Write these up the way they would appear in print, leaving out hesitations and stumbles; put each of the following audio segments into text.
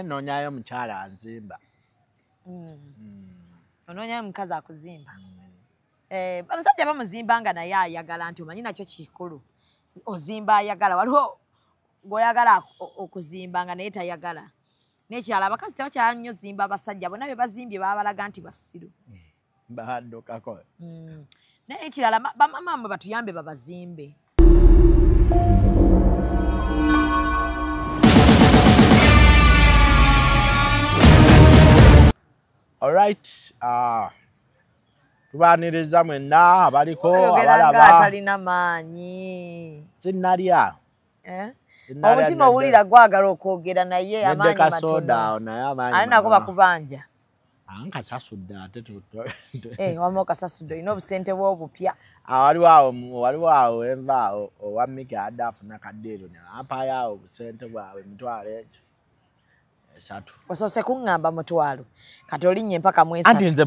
Nonyayo mchala anzimba. Nonyayo mkaza kuzimba. Msati ya mzimba anga na ya galanti. Umanina chochikulu. Ozimba ya gala. Waluho goyagala okuzimba anga na yeta ya gala. Nechala bakasi tawacha anyo zimba basajja. Bonabe bazimbi babalaga nti basiru. Bahando kako. Nechala mama batuyambe babazimbe. Alright, tubaniriza mwena abaliko abalaba atalina manyi sinaria omutima owulira gwagala okwogera naye amaanyi matono anakuba kubanja ankasasudde ate wamokasasudde olina obusente bw'obupya waliwo awo enva owamika adde afuna kaddeero ampayo awo obusente bwawe emitwalo egyo esatu osose kuŋŋamba mutwalo kati olinnye mpaka mwesatu anti nze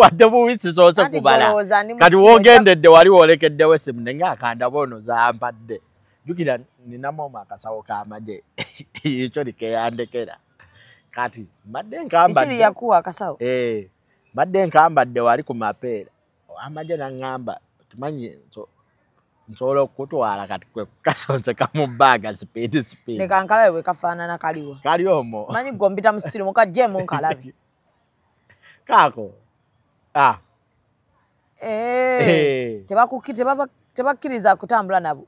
badde buwisisose kubala kati wogendedde wali wolekeddewo esimu nenga akanda bono zampadde jukira ninamaomu akasawo k'amagye ekyo likeyandekera kati mbadde nkambadde wali ku mapeera amagye naŋŋamba tumanyi nsobola okutwala kati kwe kasonze kamubbaga sipeedi. Leka nkalabe bwe kafaanana kaliwo. Kali omwo. Manyi gombita musiro mukajjeemu nkalabe. Kaako. Tebakkiriza kutambula nabo.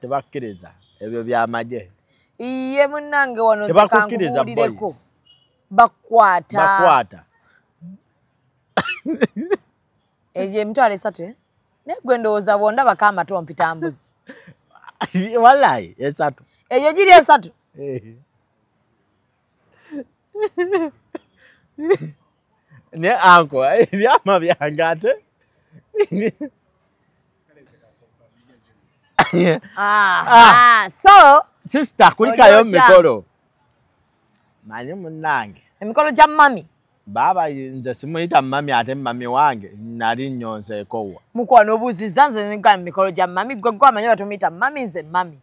Tebakkiriza. Ebyo byamagye. Iye munnange wano zikankubuulireko. Bakwata. Eyo emitwalo esatu. Negwe ndowooza bw'ondaba k'amatu ompitambuzi. Wallahi, esatu. Eyo giri esatu. Ne anko, ebyama byange ate. So, sister kulikayo mikolo. Manyi munnange. Emikolo gya mami. Baba nze simuyita mami ate mami wange nali nnyonseekowa. Mukwano obuuzizza nze nega mikolo gya mami gweggwe amanyi batumuyita mami nze mami.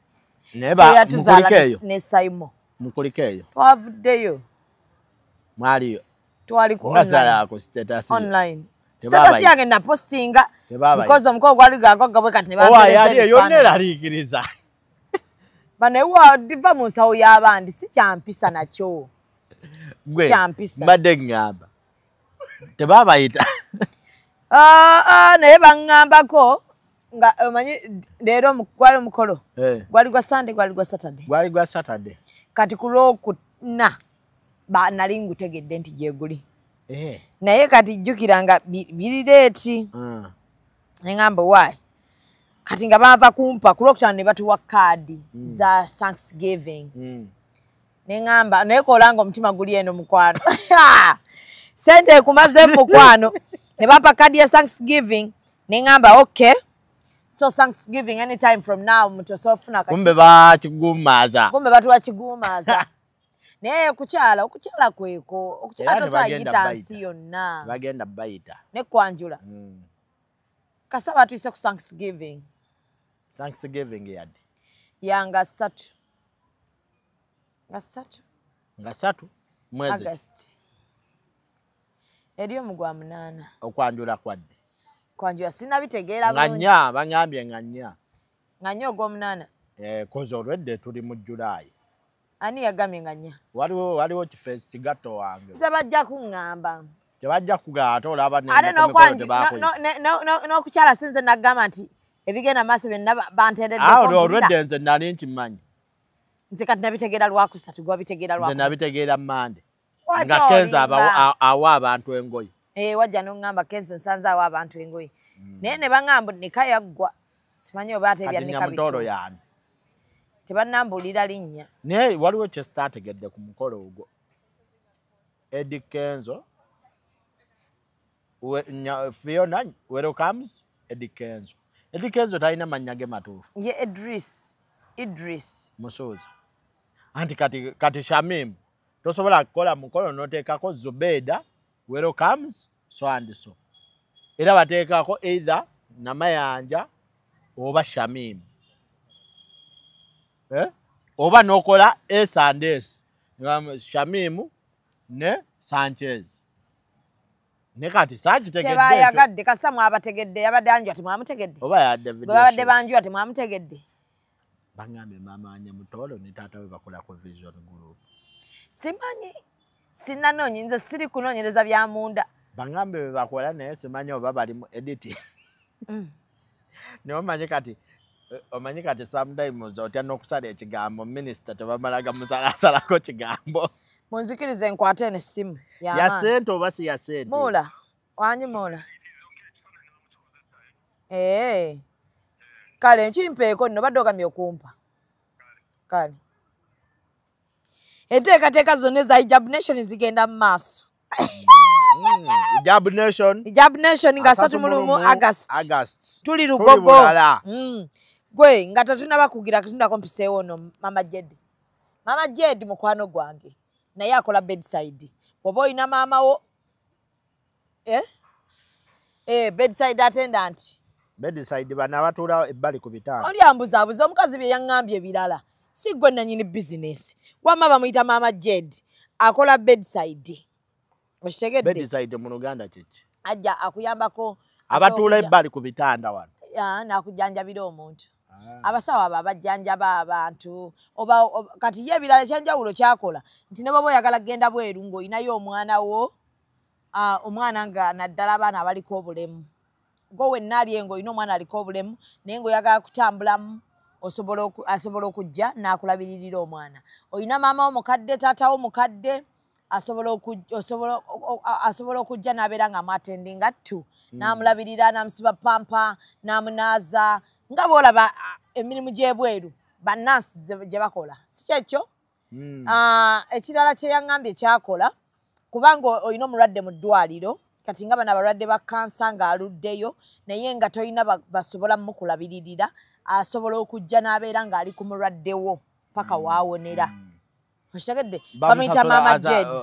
Yatuzaala ne Sayimo. Mukuliko eyo. Twavuddeyo. Mwaliyo. Twaliko online. Status yange napostinga. Because omukolo gwali gagwaggabwe kati ne bantereeza ebifaananyi. Yonna eraliikiriza. Banewwa diva mu nsawo y'abandi si kyampisa nakyo. Mbadde ngamba tebabayita naye baŋŋambako nga omanyi leero gwali omukolo gwali gwa Sande gwali gwa Saturday kati ku Lwokuna nali ngutegedde nti gyeguli naye kati jjukira nga biri leeti neŋŋamba waayi kati nga bava kumpa ku Lwokuna ne batuwa kaadi za Thanksgiving neŋŋamba naye kolanga omutima guli eno mukwano sente ekumaze mukwano ne bapa kadi ya Thanksgiving neŋŋamba okay so Thanksgiving anytime from now mutosofuna kati kumbe batuwa kigumaza naye okukyala kweko okukyala tosayita nsi yonna bagenda bayita ne kwanjula kasaba tuyise ku Thanksgiving yadde yanga Nga satu mwezi August. Eriyo mugwa munana. Okwanjula kwadde. Kwanjula sina bitegeera bulungi. Nganya bangambye nganya. Nganya ogwo munana. Kozo olwedde tuli mu July. Ani yagambye nganya. Waliwo kifesi kigato wange. Nze bajja kuŋŋamba. Tebajja kugaata olaba ne. Ate n'okukyala sinze nagamba nti ebigenda maaso byonna banteereddeko. Olwedde nze nali nkimanyi. Nze kati nabitegera lwakusatu gwabitegeera lwakusatu. Nze nabitegera Mande. Nga Kenzo awa abantu engoye. Wajja n'oŋŋamba Kenzo nsanze awa abantu engoye. Naye ne baŋŋamba nika yaggwa. Simanyi oba ate ebya nika bitu. Tebannambuulira linnya. Naye waliwo kye staategedde ku mukolo ogwo. Edi Kenzo. Fiona welcomes Edi Kenzo. Edi Kenzo talina mannya ge matuufu. Ye Idris. Musoza. Anti kati Shamim. Tosobola kukola mukolo noteekako Zubeda, welcomes, so and so. Era bateekako either Namayanja oba Shamim. oba nokola S and S. Shamimu ne Sanchez. Nekati saji tegedde. Teba yagadde kasamu abategedde yabadde anjwa timamutegedde. Oba yadde video. Babadde banjwa timamutegedde. Bangambe mama anye mutolo ne tata we bakola ko vision group. Simanyi sinanonyi nze siri kunonyereza bya munda. Bangambe we bakola naye simanyi oba bali mu edit. No manyekati. Omanyekati sometimes otya nokusala ekigambo minister tebamalaga musala ko kigambo. Munzikirize nkwate ne simu ya sente oba si ya sente. Mola, wanyi mola. Eh. Kale nchimpeeko no badoka myokumpa. Kale. Enteekateeka zonna za Hijab Nation zigenda mu maaso. Hijab Nation nga 3 mulumu August. Tuli lugogo. Gwe nga tatuna bakugira kitunda kompise wono mama Jedi. Mama Jedi mukwano gwange. Na yakola bedside. Bobo ina mama wo bedside attendant. Bedside bana batula ebbali ku bitanga. Oli ambuza abuza omukazi bye yangambye bilala. Si gwe nanyini business. Wama bamuyita mama Jedi. Akola bedside. Oshitegedde. Bedside mu Uganda chichi. Ajja akuyambako abatula ebbali ku bitanda wano. Ya nakujjanjabira omuntu. Abasawa baba janjaba abantu oba kati ye bilala chanja ulo chakola nti nababo yakala genda bweru ngo inayo omwana wo omwana nga naddala bana abali ko bulemu go we nali engo ino mwana aliko bulemu nengo yakala kutambulamu osobolo asobolo okujja nakulabiririra omwana oyina mama omukadde tata omukadde asobolo okujja nabera nga matendinga tu namulabirira namsiba pampa namunaza ngabola ba emirimu gyebweru banansi gye bakola sikyekyo ekirala kye yangambye kyakola kubanga oyina omulwadde mu ddwaliro kati nga bana balwadde ba kansa ng'aluddeyo naye nga toyina basobola mukulabiririra asobola okujja n'abeera ng'ali ku mulwaddewo paka waawonera okitegedde bamuyita mama Jedi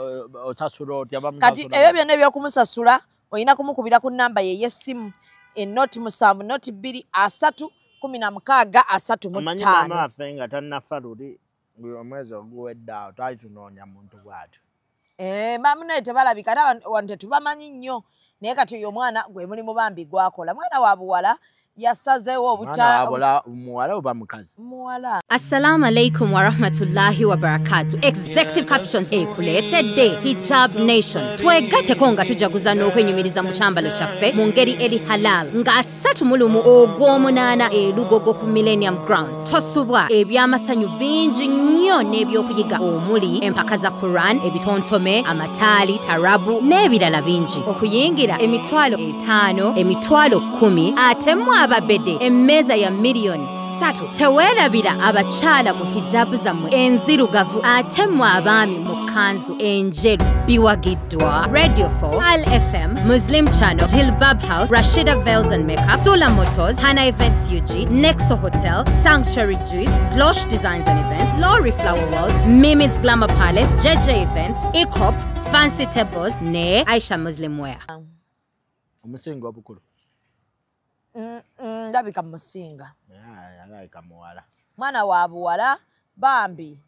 kati ebyo byonna eby'okumusasula oyina kumukubira ku nnamba ye y'essimu enoti musanvu noti bbiri asatu 16 35. Mama fenga tannafa luli omwezi oguwedde awo twali tunoonya muntu bwatyo. Mamu naye tebalabika era wante tubamanyi nnyo naye kati oyo omwana gwe mulimu bambi gwakola mwana wa buwala yasazeewo obuta muwala oba mukazi. Muwala. Assalamu alaikum wa rahmatullahi wa barakatuh. Executive caption ekuleetedde Hijab Nation. Twegateko nga tujaguza n'okwenyumiriza mu kyambalo kyaffe mu ngeri eri halal. Nga 3 mulumu ogw'omunaana Lugogo ku Millennium Grounds. Tosubwa ebyamasanyu bingi nnyo n'ebyokuyiga omuli empaka za Quran, ebitontome, amataali, tarabu n'ebirala bingi. Okuyingira $5,000, $10,000 ate ababede emmeza ya $3 million teweerabira abakyala mu hijabu zammwe enzirugavu ate mmwe abaami mu kanzu enjeru biwagiddwa Radio 4 LFM Muslim Channel Jilbab House Rashida Veils and Makeup Sula Motors Hana Events UG Nexo Hotel Sanctuary Juice Glosh Designs and Events Lori Flower World Mimi's Glamour Palace JJ Events Ecorp Fancy Tables ne Aisha Muslim Wear Omusingo obukulu ndabika musinga. Ndabika muwala. Mwana wa buwala bambi.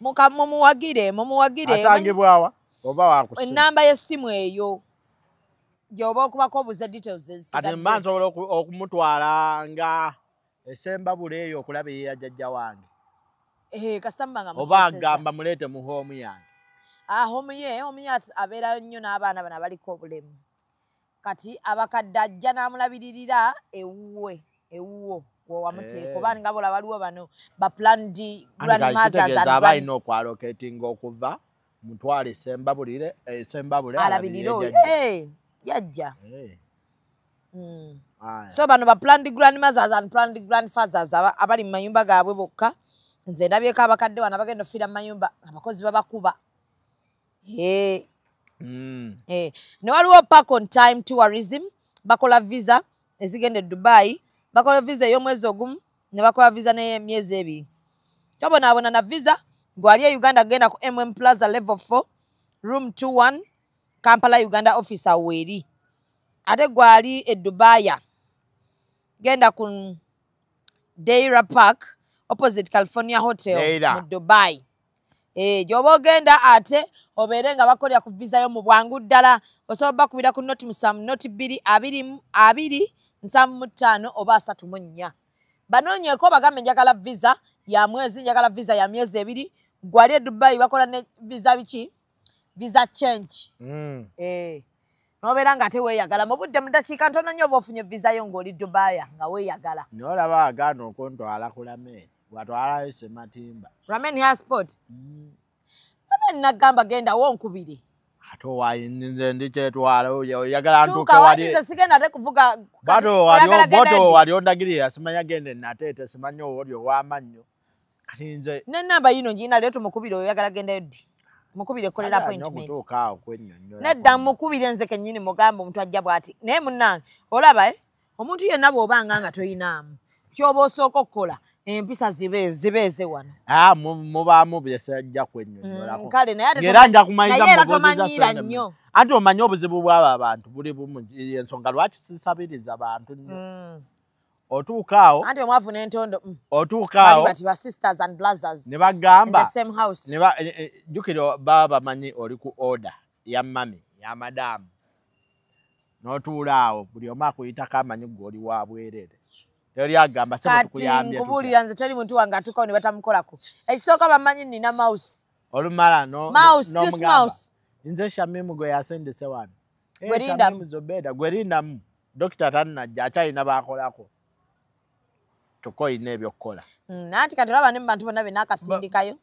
Mumuwagire. Atangibwawa oba wakusi. Enamba y'essimu eyo. Gyoba okubako obuze details ezisigala. Ati mba nsobola okumutwalanga esemba bule eyo okulabirira jjajja wange. Kasamba nga muteeseza. Oba agamba mulete mu home yange. Home ye abeerayo nnyo n'abaana bano abaliko obulemu. Kati abakadde ajja n'amulabiririra ewuwe wamuteeka oba nga bola baliwo bano ba planned grandmothers and abalina okwaloketinga okuva mutwale sembabule alabirira yajja so bano ba planned grandmothers and planned grandfathers abali mu mayumba gaabwe bokka nze ndabyeko abakadde bano abagenda ofiira mu mayumba abakozi babakuba ne waliwo park on time tourism bakola visa ezigende Dubai bakola visa y'omwezi ogumu ne bakola visa ne myezi ebiri tobonaabona na visa gwali Uganda genda ku MM Plaza level 4 room 21 Kampala Uganda office aweri ate gwali Dubai genda ku Deira Park opposite California Hotel mu Dubai. Jobo genda ate oberenga bakolya ku visa yo mu bwangu ddala osoba kubira ku not musam not biri abiri nsamu 5 oba 3 munnya. Banonye ko bagambe njagala visa ya mwezi njagala visa ya myezi 2 gwali Dubai bakola ne visa bichi visa change. Noberanga tewe yagala mubudde mudachika ntono nyobo funye visa yo ngoli Dubai nga we yagala. Nola bagano okonto alakula me. Watwala yose matimba. Ramen passport. Ramen nagamba genda wonkubiri. Ato wayinze ndiche twala oyagala ntuka wali. Tuka sikena de kuvuga. Bado wali boto wali ondagirira simanya gende natete simanyo olyo wamanyo. Katinze. Nenamba yino njina leto mukubiri oyagala genda yodi. Mukubiri kolera appointment. Ntuka okwennyonyo. Nedda mukubiri nze kenyini mugambo mtu ajja bwati. Ne munange olaba omuntu yenna bobanga nga toyinamu. Kyobo soko kola. Mpisa zibeze wana. Muba mubese jja kwennyonyola ko. Nkale naye nja kumayiza mugoza nnyo. Ate omanyi obuzibu bw'aba abantu buli bumu ensonga lwaki sisabiriza abantu nnyo. Otuukaawo. Ate omwavu n'entondo. Otuukaawo. Bali ba sisters and brothers. Ne bagamba. In the same house. Ne ba jukiro baba manyi oli ku order ya mami ya madam. N'otuulaawo buli omu akuyitako amanyi gw'oli waabwerere. Teoria gamba sema tukuyambye. Kati ngubuli yanze tali muntu wangatuko ni batamkola ko. Ekisoka bamanyi nina mouse. Olumala no. Mouse, no, this mouse. Nze shamimu go yasende sewani. Gwerinda muzobeda, gwerinda mu. Dr. Tanna jachayi nabakola ko. Tukoyi nebyo kola. Nati katulaba nemba ntu banabe nakasindikayo.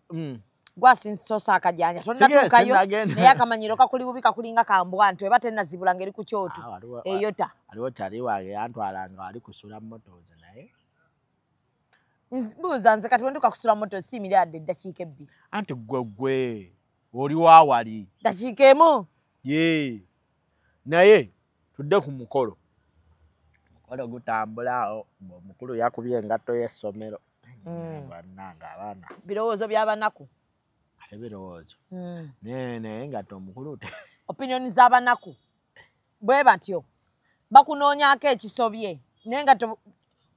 Gwasi nsosa akajanya. Tonna tukayo. Neya kamanyiroka kuli bubika kulinga kambwa ntu ebate nazibulanga eri ku kyoto. Eyota. Aliwo taliwa ya ntwalanga ali kusula motoze. Nzibuza nze katwenduka kusula moto si miliarde dakiika ebbiri. Anti gwegwe oli waawali. Dakiika emu? Yee. Naye tudde ku mukolo. Mukolo gutambula omukulu yakubye engatto y'essomero. Bannanga abaana. Birowoozo by'abanaku. Ate birowoozo. Nene engatto omukulu te. Opinioni z'abanaku. Bwe batyo. Bakunoonyaako ekisobye. N'engatto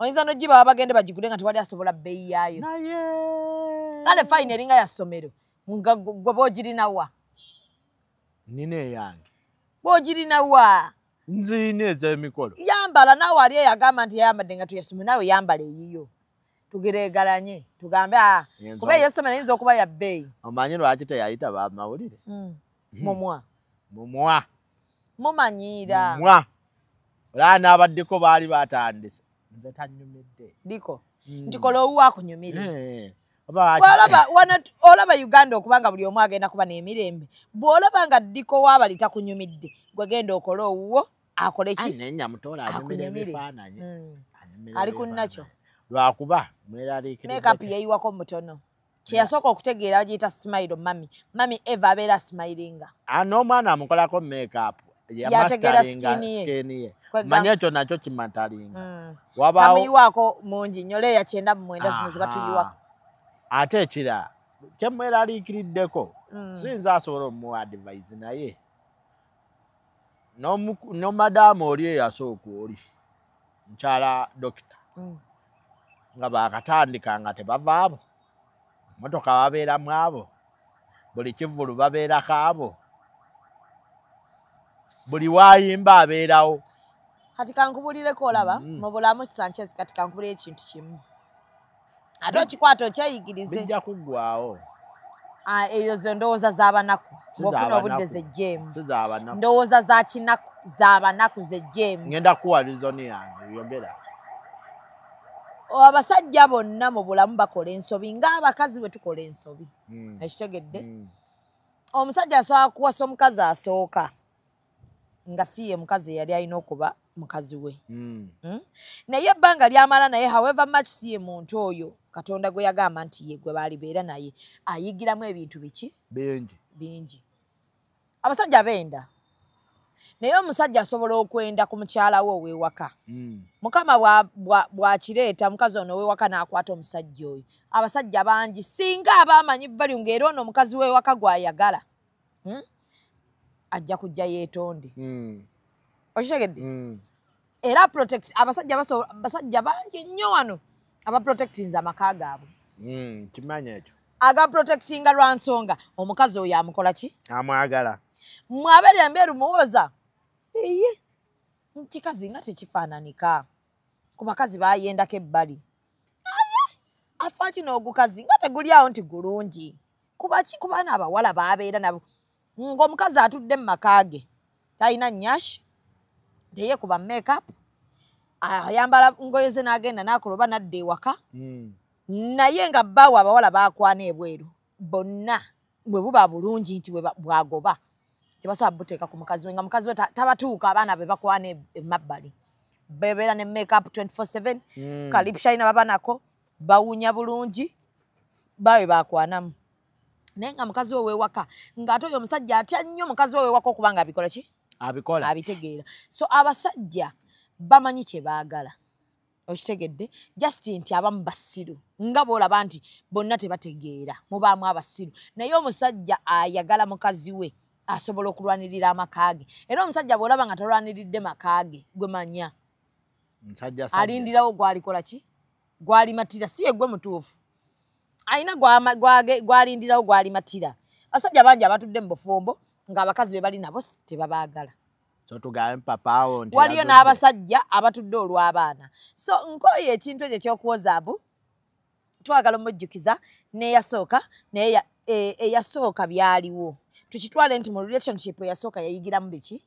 oyinza n'ogiba abagende bagigule nga tewali asobola bbeeyi yaayo. Naye kale fayini eringa ya ssomero nga gwe boogirinawa? Nina eyange. Boogirinawa? Nzirina ez'emikolo. Yambala naawe ali eyagamba nti yayambadde nga tuyasomero naawe yambala eyiyo. Tugereegalanye tugambe kuba ey'essomero eyinza okuba ya bbeeyi. Omanyi lwaki teyayita bamawulire? Mumwa. Mumwa. Mumanyiira. Mumwa. Olaba n'abaddeko baali batandise. Diko, ntikolo uwa kunyumiri. Olaba Uganda okubanga buli omu agenda kuba n'emirembe. Bw'olabanga Diko wabali takunyumidde, gwe genda okole owuwo akole ki? Akunyumire. Ali ku nakyo. Lwakuba mweraliikirira. Make-up yeeyiwako mutono. Kye yasooka okutegeera bagiyita smile mami. Mami Eva abeera smilinga. N'omwana amukolako make-up. Yategeera skin ye. Manyecho nacho kimatalinga. Wabao. Kami wako mungi nyole ya chenda mwenda zimezi batu yiwako. Ate chila. Chemwela alikirideko. Sinza soro mwa advice na ye. No madam olie ya soku oli. Mchala dokita. Nga bakatandika nga tebavaabo. Motoka babeera mwabo. Buli kivvulu babeera kaabo. Buli wayimba abeerawo. Kati kankubulireko olaba mu bulamu Sanchez kati kankubulira ekintu kimu. Ate okikwato okyayigirize. Bijja kuggwaawo. Eyo ze ndowooza z'abanaku. Bw'ofuna obudde z'ejjeemu. Si z'abanaku. Ndowooza za kinaku z'abanaku z'ejjeemu. Ngenda kuwa rizoni yange oyogera. Abasajja bonna mu bulamu bakola ensobi ng'abakazi bwe tukola ensobi. Ekitegedde? Omusajja asobola kuwasa omukazi asooka. Nga siye mukazi yali alina okuba mukazi we. Naye ebbanga lyamala naye however much siye muntu oyo Katonda gwe yagamba nti ye gwe baali beera naye ayigiramu ebintu biki? Bingi. Bingi. Abasajja benda. Naye omusajja asobola okwenda ku mukyala we ow'ewaka. Mukama bw'akireeta mukazi ono ow'ewaka n'akwata omusajja oyo. Abasajja bangi singa abaamanyi value ng'era ono omukazi w'ewaka gw'ayagala. Ajja kujja yeetonde. Okitegedde? Era protect abasajja bangi nnyo wano abaprotectinze amaka gaabwe. Kimanyecho. Aga protectinga ransonga. Omukazi oyo amukola ki? Amwagala. Mwabere mberu muwoza. Eye. Mtikazi nga tekifananika. Ku bakazi bayendako ebbali. Afati n'ogukazi nga tegulyawo nti gulungi. Kuba ki kubaana abawala baabeera nabo. Ng'omukazi atudde mu maka ge. Talina nnyashi. Teye kuba make-up. Ayambala ngoye ze n'agenda n'akoloba n'adda ewaka. Naye nga bawa abawala baakwana ebweru. Bonna bwe buba bulungi nti bwagoba. Tebasobola buteeka ku mukazi we nga mukazi we tabatuuka abaana be bakwana emabbali. Bebeera ne make-up 24/7. Kalipshayina baba nako. Bawunya bulungi bawe bakwanamu. Naye nga mukazi we waka ng'ate oyo omusajja atya nnyo mukazi we waka okubanga abikola ki? Abikola. Abitegeera. So abasajja bamanyi kye baagala. Okitegedde just nti abamu basiru. Nga bw'olaba nti bonna tebategeera. Mubaamu abasiru. Naye omusajja ayagala mukazi we asobola okulwanirira amaka ge. Era omusajja bw'olaba nga talwaniridde maka ge gwe manya. Musajja sajja. Alindirawo gw'alikola ki? Gwalimatira si egwe mutuufu. Aina gwalindirawo gwalimatira. Asajja banja abatudde mu bufumbo ng'abakazi be bali nabo tebabaagala. So tugaye mpapaawo nti waliyo n'abasajja abatudde olw'abaana. So nkoye ekintu ekyo ky'okuwoza abu twagala omujjukiza n'eyasooka eyasooka byaliwo. Tukitwale nti mu relationship eyasooka yayigiramu biki?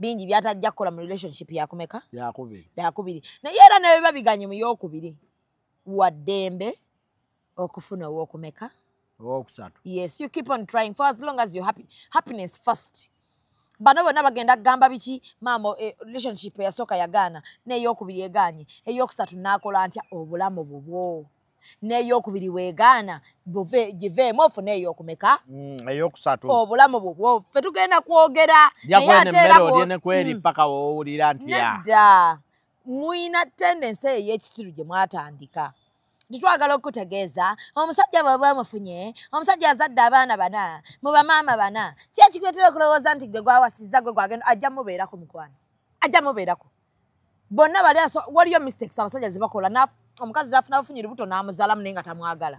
Bingi byatajja kukola mu relationship yakumeka? Yakubiri. Yakubiri. Na era nawe babiganye mu yokubiri. Wadembe okufuna okumeka. Okusatu. Yes, you keep on trying for as long as you're happy. Happiness first. Bano bonna bagenda gamba biki mama relationship yasoka yagana ne yokubiri eganye. Eyokusatu nakola ntya obulamu bubwo. Ne yokubiri wegana bove jive mofu ne yokumeka eyokusatu obulamu bubwo fe tugenda kwogera ne atera ko ne kweli paka woulira ntya da muina tendency y'ekisiru gye mwatandika ditwagala okutegeeza omusajja baba mufunye omusajja azadde abaana bana mu bamaama bana kyekikwetera okulowooza nti gwe gwawasiza gwe gwagenda ajja mubeerako mukwano ajja mubeerako bonna bali aso waliyo mistakes abasajja zibakola nafu omukazi rafuna afunyira buto n'amuzalamu nenga tamwagala.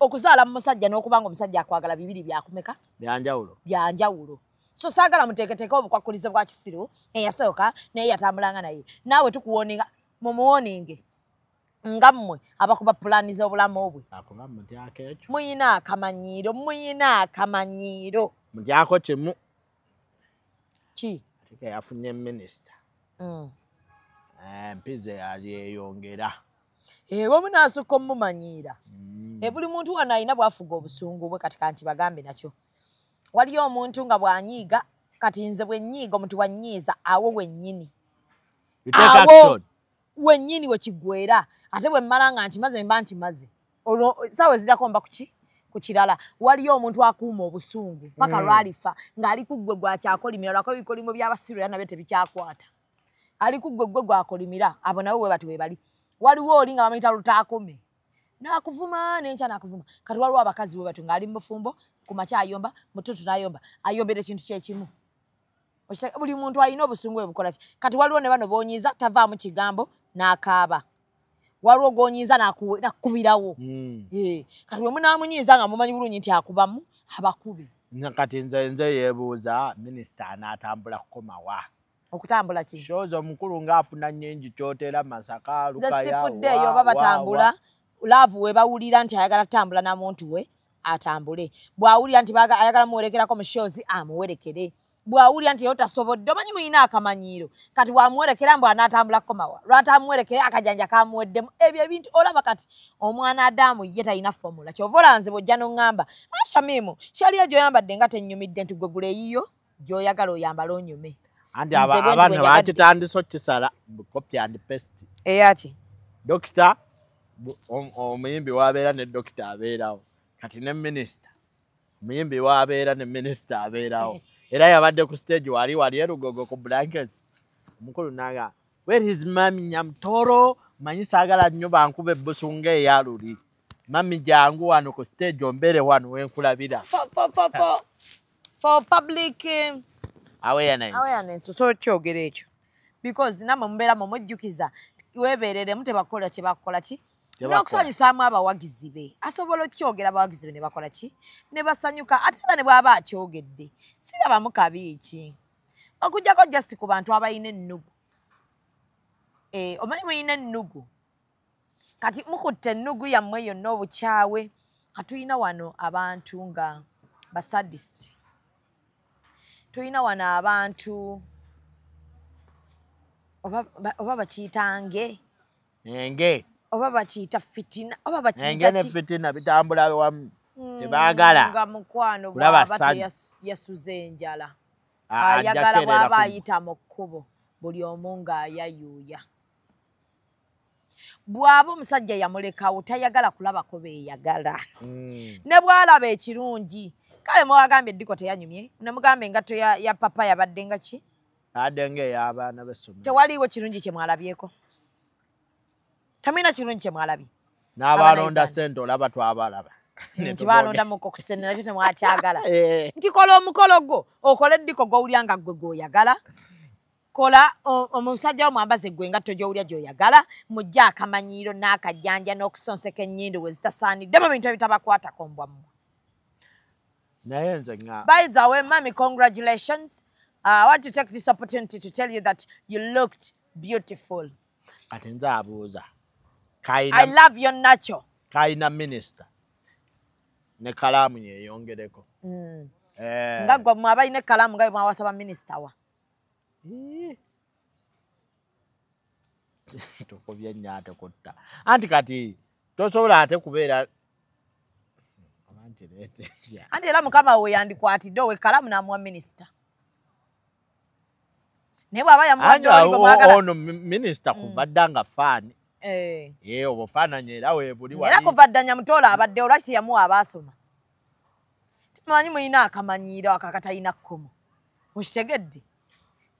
Okuzaala mu musajja n'okubanga omusajja akwagala bibiri byakumeka? Byanjawulo. Byanjawulo. So saagala muteeketeeke obukwakulize bwa kisiru eyasooka n'eyatambulanga naye. Naawe tukuwoninga mumuwoninge nga mmwe abakuba pulaani z'obulamu obwe. Akulamu nti akeekyo. Muyina akamanyiiro, muyina akamanyiiro. Mulyako kimu. Ki? Atika yafunye minisita. Mpize yali eyongera. Ewa munasoko mumanyira. Ebuli muntu wanayina bwafuga obusungu bwe katika nti bagambe nakyo. Waliyo omuntu nga bwanyiga kati nze bwenyiga omuntu wanyiza awo wennyini. Awo wennyini wekigwera ate bwe mmalanga nti maze mba nti maze. Olwo sawe zirako mba kuki? Kukirala. Waliyo omuntu akuuma obusungu paka lwalifa ng'ali kuggwe gwakyakolimira lwako ebikolimo by'abasiru era nabyo tebikyakwata. Ali kuggwe gwe gwakolimira abo nabo bwe bati we bali. Waliwo olinga bamuyita Lutakome. Nakuvuma n'enkya nakuvuma. Kati waliwo abakazi bwe batu ng'ali mu bufumbo ku makya ayomba mututu n'ayomba. Ayombera ekintu kyekimu. Buli muntu alina obusungu ebukola ki. Kati waliwo ne bano bonyiza tavaamu kigambo n'akaaba. Waliwo gonyiza nakubirawo. Kati bwe munaamunyiza nga mumanyi bulungi nti akubamu abakubi. Kati nze yeebuuza minisita anaatambula kukoma wa. Okutambula ki? Shozo mukuru ngafuna nnyingi kyotera Masaka Lukaya. Zesifudde yo baba tambula. Love we bawulira nti ayagala tambula na muntu we atambule. Bwawulira nti baga ayagala muwerekerako mu shozi amuwerekere. Bwawulira nti yotasobodde omanyi muyina akamanyiiro. Kati bwamuwerekera mbu anaatambula komawa. Lwatamuwerekera akajanja kamuweddemu. Ebyo ebintu olaba kati omwana Adamu ye talina formula. Kyovola nze bojja n'oŋŋamba. Asha mimo kyali gyoyambadde nga tennyumidde nti gwe gule yiyo gyoyagala oyambala onyume. Andi abantu bakitandiso kisala copy and paste. Eyaki. Doctor omuyimbi wabeera ne doctor abeerawo. Kati ne minister. Omuyimbi wabeera ne minister abeerawo. Era yabadde ku stage wali erugogo ku blankets. Omukulu naga, where is mami Nyamtoro? Manyi saagala nnyo bankube busunga eya luli. Mami jangu wano ku stage ombere wano wenkulabira. For public awareness. Awareness so kyogera ekyo. Because namwe mbeera mu mujjukiza weebeerere mutebakola kye bakola ki Noksoni sama abawagizi be. Asobola okyogera abawagizi be ne bakola ki? Ne basanyuka atera ne bwaba akyogedde. Siraba mukabiiki. Okujjako just ku bantu abayina ennugu. Omanyi muyina ennugu. Kati mukutte ennugu yammwe yonna obukyawe. Katuyina wano abantu nga basadist. Tuyina wano abantu oba bakitange. Nenge. Oba bakiita fitina, oba bakiita nenge ne fitina bitambula wamu. Tebagala. Nga mukwano bw'abate yasuze enjala. Ayagala bw'aba ayita mu kkubo. Buli omu ng'ayayuuya. Bw'aba omusajja yamulekawo tayagala kulabako beeyagala. Ne bw'alaba ekirungi. Kale mwagambye eddiko teyanyumye. Ne mugamba engatto ya papa yabadde nga ki? Adenge y'abaana b'essomero. Tewaliiwo kirungi kye mwalabyeko. Tamina kirungi kye mwalabi. N'abalonda ssente olaba twabalaba. Nti balonda muko kusenera kyo temwakyagala. Nti kola omukolo gwo okola eddiko gw'owulya nga ggwe gw'oyagala. Kola omusajja omwambaze ggwe engatto gy'owulya gy'oyagala. Mujja akamanyiiro n'akajjanja n'okusonseka ennyindo we zitasaanidde mu bintu ebitabakwatako mbwa mmwe. Naye nze nga. By the way, Mommy, congratulations. I want to take this opportunity to tell you that you looked beautiful. I love your nature. Kaina minister. Ne kalamu ye yongereko. Ndagwa mwabayi ne kalamu ngayo mwawasaba minister wa. Tukobye nyate kotta. Anti kati tosobola ate kubeera abantu lete. Anti era mukama we yandikwati dowe kalamu na mwa minister. Nebo abaya mwaligo mwagala. Ono minister kuvadanga fani. Obufana nyera we buli wali. Era kuvadanya mutola abadde olashi yamuwa abasoma. Timanyi muyina akamanyiira akakatayina kkomo. Musegedde.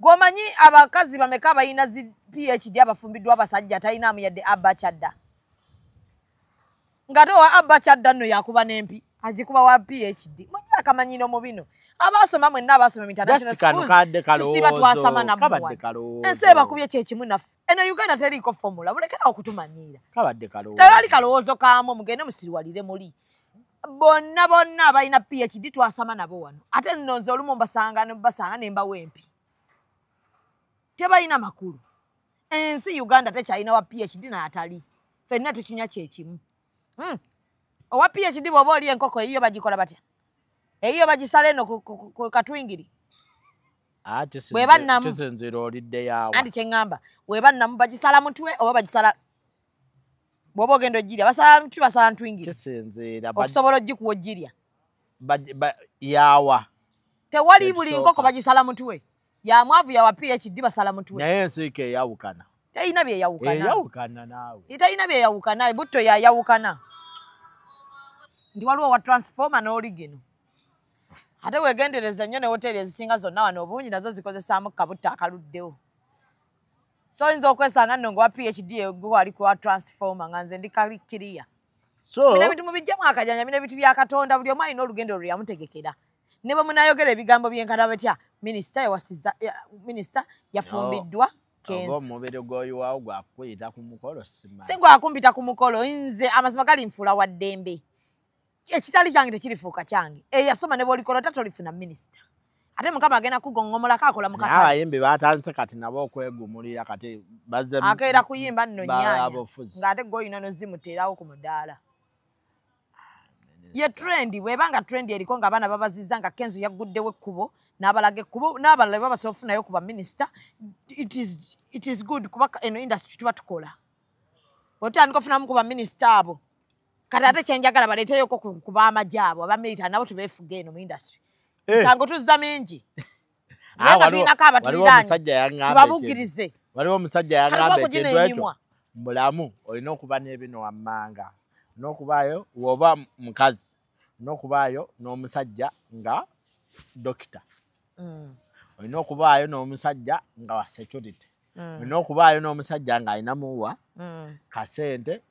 Gomanyi abakazi bameka bayina zi PhD abafumbiddwa abasajja tayina amuyadde Abba Chadda. Ngatowa Abba Chadda no yakuba n'empi. Azikuba wa PhD. Mujja akamanyiro mu bino. Abasoma mwenna abasoma international schools. Tusiba twasama na mwa. Enseba kubye kye kimu naffe. Eno Uganda teriko formula. Mulekera okutumanyira. Kabadde kaloowo. Tayali kaloowozo kaamwe mugende musiriwalire muli. Bonna bonna abalina PhD twasama nabo wano. Ate nno nze olumu mbasanga nemba wempi. Tebalina makulu. Ensi Uganda tekyalina wa PhD na atali. Fenna tukinya kye kimu. Owa PhD bwoba oli enkoko eyiyo bagikola batya? Eyiyo bagisala eno ku katwingiri. Bwe bannamu. Anti kye ŋŋamba. Bwe bannamu bagisala mutwe oba bagisala. Bwoba ogenda ogirya basala mutwe basala ntwingiri. Okusobola ogikuwa ogirya. Yaawa. Tewali buli nkoko bagisala mutwe. Ya mwavu ya wa PhD basala mutwe. Naye ensiika eyawukana. Teyina byeyawukana. Eyawukana naawe. Teyina byeyawukana butto yayawukana. Ndi waliwo wa transformer n'oligino. Ate wegendereza nnyo ne hoteri ezisinga zonna wano obungi nazo zikozesaamu kabuta akaluddewo. So nze okwesanga nno nga wa PhD egwo ali ku wa transformer nga nze ndi kalikkiriya. So bino ebintu mubijjamu akajanja bino ebitu bya Katonda buli omu alina olugendo lwe yamutegekera. Ne bwe munaayogera ebigambo byenkana batya minisita yafumbiddwa. Ngo mubere goyo wawo gwakwita ku mukolo simba. Singwa akumbita ku mukolo nze amazima gali nfula wa ddembe. Ekitali kyange tekirifuuka kyange. Eyasoma ne bw'olikola tatolifuna minisita. Ate mukama agenda kugongomola kaakola mu katale. Abayimbi baatandise kati nabo okwegumulira kati bazze. Akeera kuyimba nno nyaanya. Ng'ate goyina n'ozimuteerawo ku mudaala. Ye trendi bw'ebanga trendi eriko ng'abaana babazizza nga Kenzo yagguddewo ekkubo n'abalaga ekkubo n'abalala babasobola okufunayo ku baminisita. It is good kuba eno industry tuba tukola. Otandika okufunamu ku baminisita abo. Kati ate kyenjagala baleeteyo ku baamajaabo abamilita nabo tubeefuga eno mu industry. Misango tuzza mingi. Naye nga tulinako abatuliraanye tubabugirize. Waliwo omusajja yagamba ekintu ekyo. Mbulamu olina okuba n'ebino wammanga. N'okubaayo woba mukazi. N'okubaayo n'omusajja nga dokita. Olina okubaayo n'omusajja nga wa security. Olina okubaayo n'omusajja nga alina muwa kasente.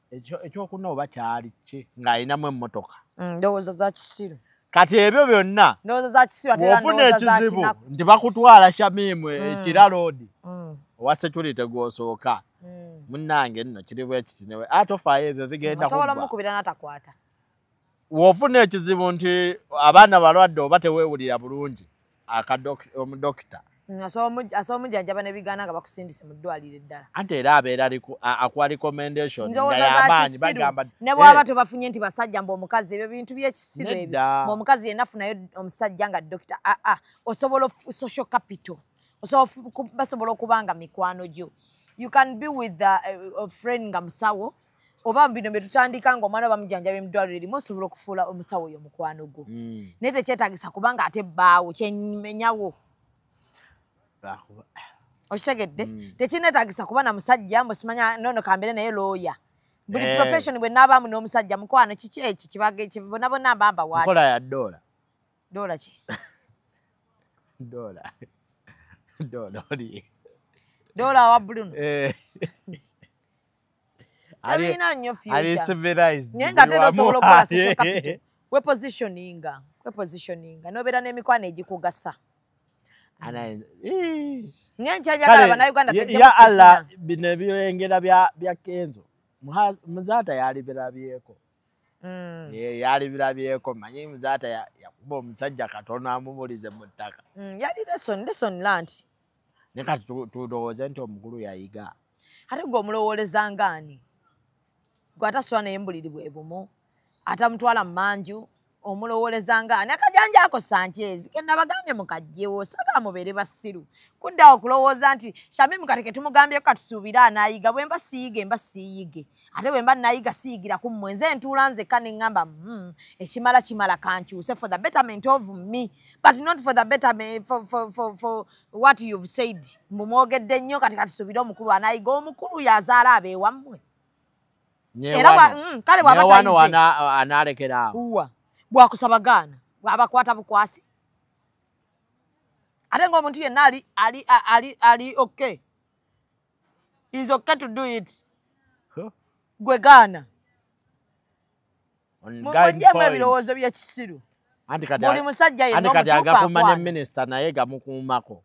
Ekyokuno oba kyali ki ng'ayinamu emmotoka. Ndowooza za kisiru. Kati ebyo byonna. Ndowooza za kisiru ate era ndowooza za kinaku. Ofuna ekizibu nti bakutwala Shamimu ekira loodi. Owa security gw'osooka. munange nno kiriwe kitinewe atofaye byo bigenda kuba sawa mukubirana takwata wofune ekizibu nti abana balwadde obatewewulira bulungi omudokita asomu jajaba ne bigana nga bakusindise mu ddwalire ddala ante era abeera akwa recommendation yabaanyi bagamba ne bwaba tobafunye nti basajja mbo omukazi ebyo bintu by'ekisiru ebyo omukazi yenafunayo omusajja nga dokita osobola social capital basobola okubanga mikwano gyo you can be with a friend nga musawo oba mbino metutandika ngo mwana bamujjanjabe mudwalire limo sobola okufuula omusawo yo mukwano gwo nete kyetagisa kubanga ate baawo kyenyimenyawo oshagedde tekinetagisa kuba na musajja musimanya nono kambere naye lawyer buli profession bwe nabamu n'omusajja mukwano kiki eki kibage kibonabona bamba waati kola ya dola ki dola wa Bruno alina nyo future aliseverized nyenga tero solo kola social capital we positioninga nobera n'emikwana egikugasa ana ngenja jakala bana Uganda kujja ya Allah binebyo engera bya Kenzo muzata yali birabyeko yali birabyeko manyi muzata yakuba musajja katona amubulize mutaka yali lesson land nekati tudowoze nti omukulu yayiga ate gwe omulowoleza ngani gwataswana embuliri bwebumo atamutwala manju omulowolezanga nakajanja ako Sanchez kenabagambye mukajjewo saka mubere basiru kudda okulowoza nti Shamim kateke tumugambye katusubira anayiga bwemba siige mba siige ate bwemba nayiga siigira ku mwenze ntulanze kane ngamba ekimala kankyuse for the betterment of me but not for the betterment for what you've said mumwogedde nnyo kateka katusubira omukulu anayiga omukulu yazaala abeewammwe era kale bwabatayize analekera uwa bwa kusabagana abakwata bukwasi atengo omuntu yenna ali okay is okay to do it gwegana mujjemu ebirowoozo by'ekisiru buli musajja yenna omutuufu minister naye gamukuumako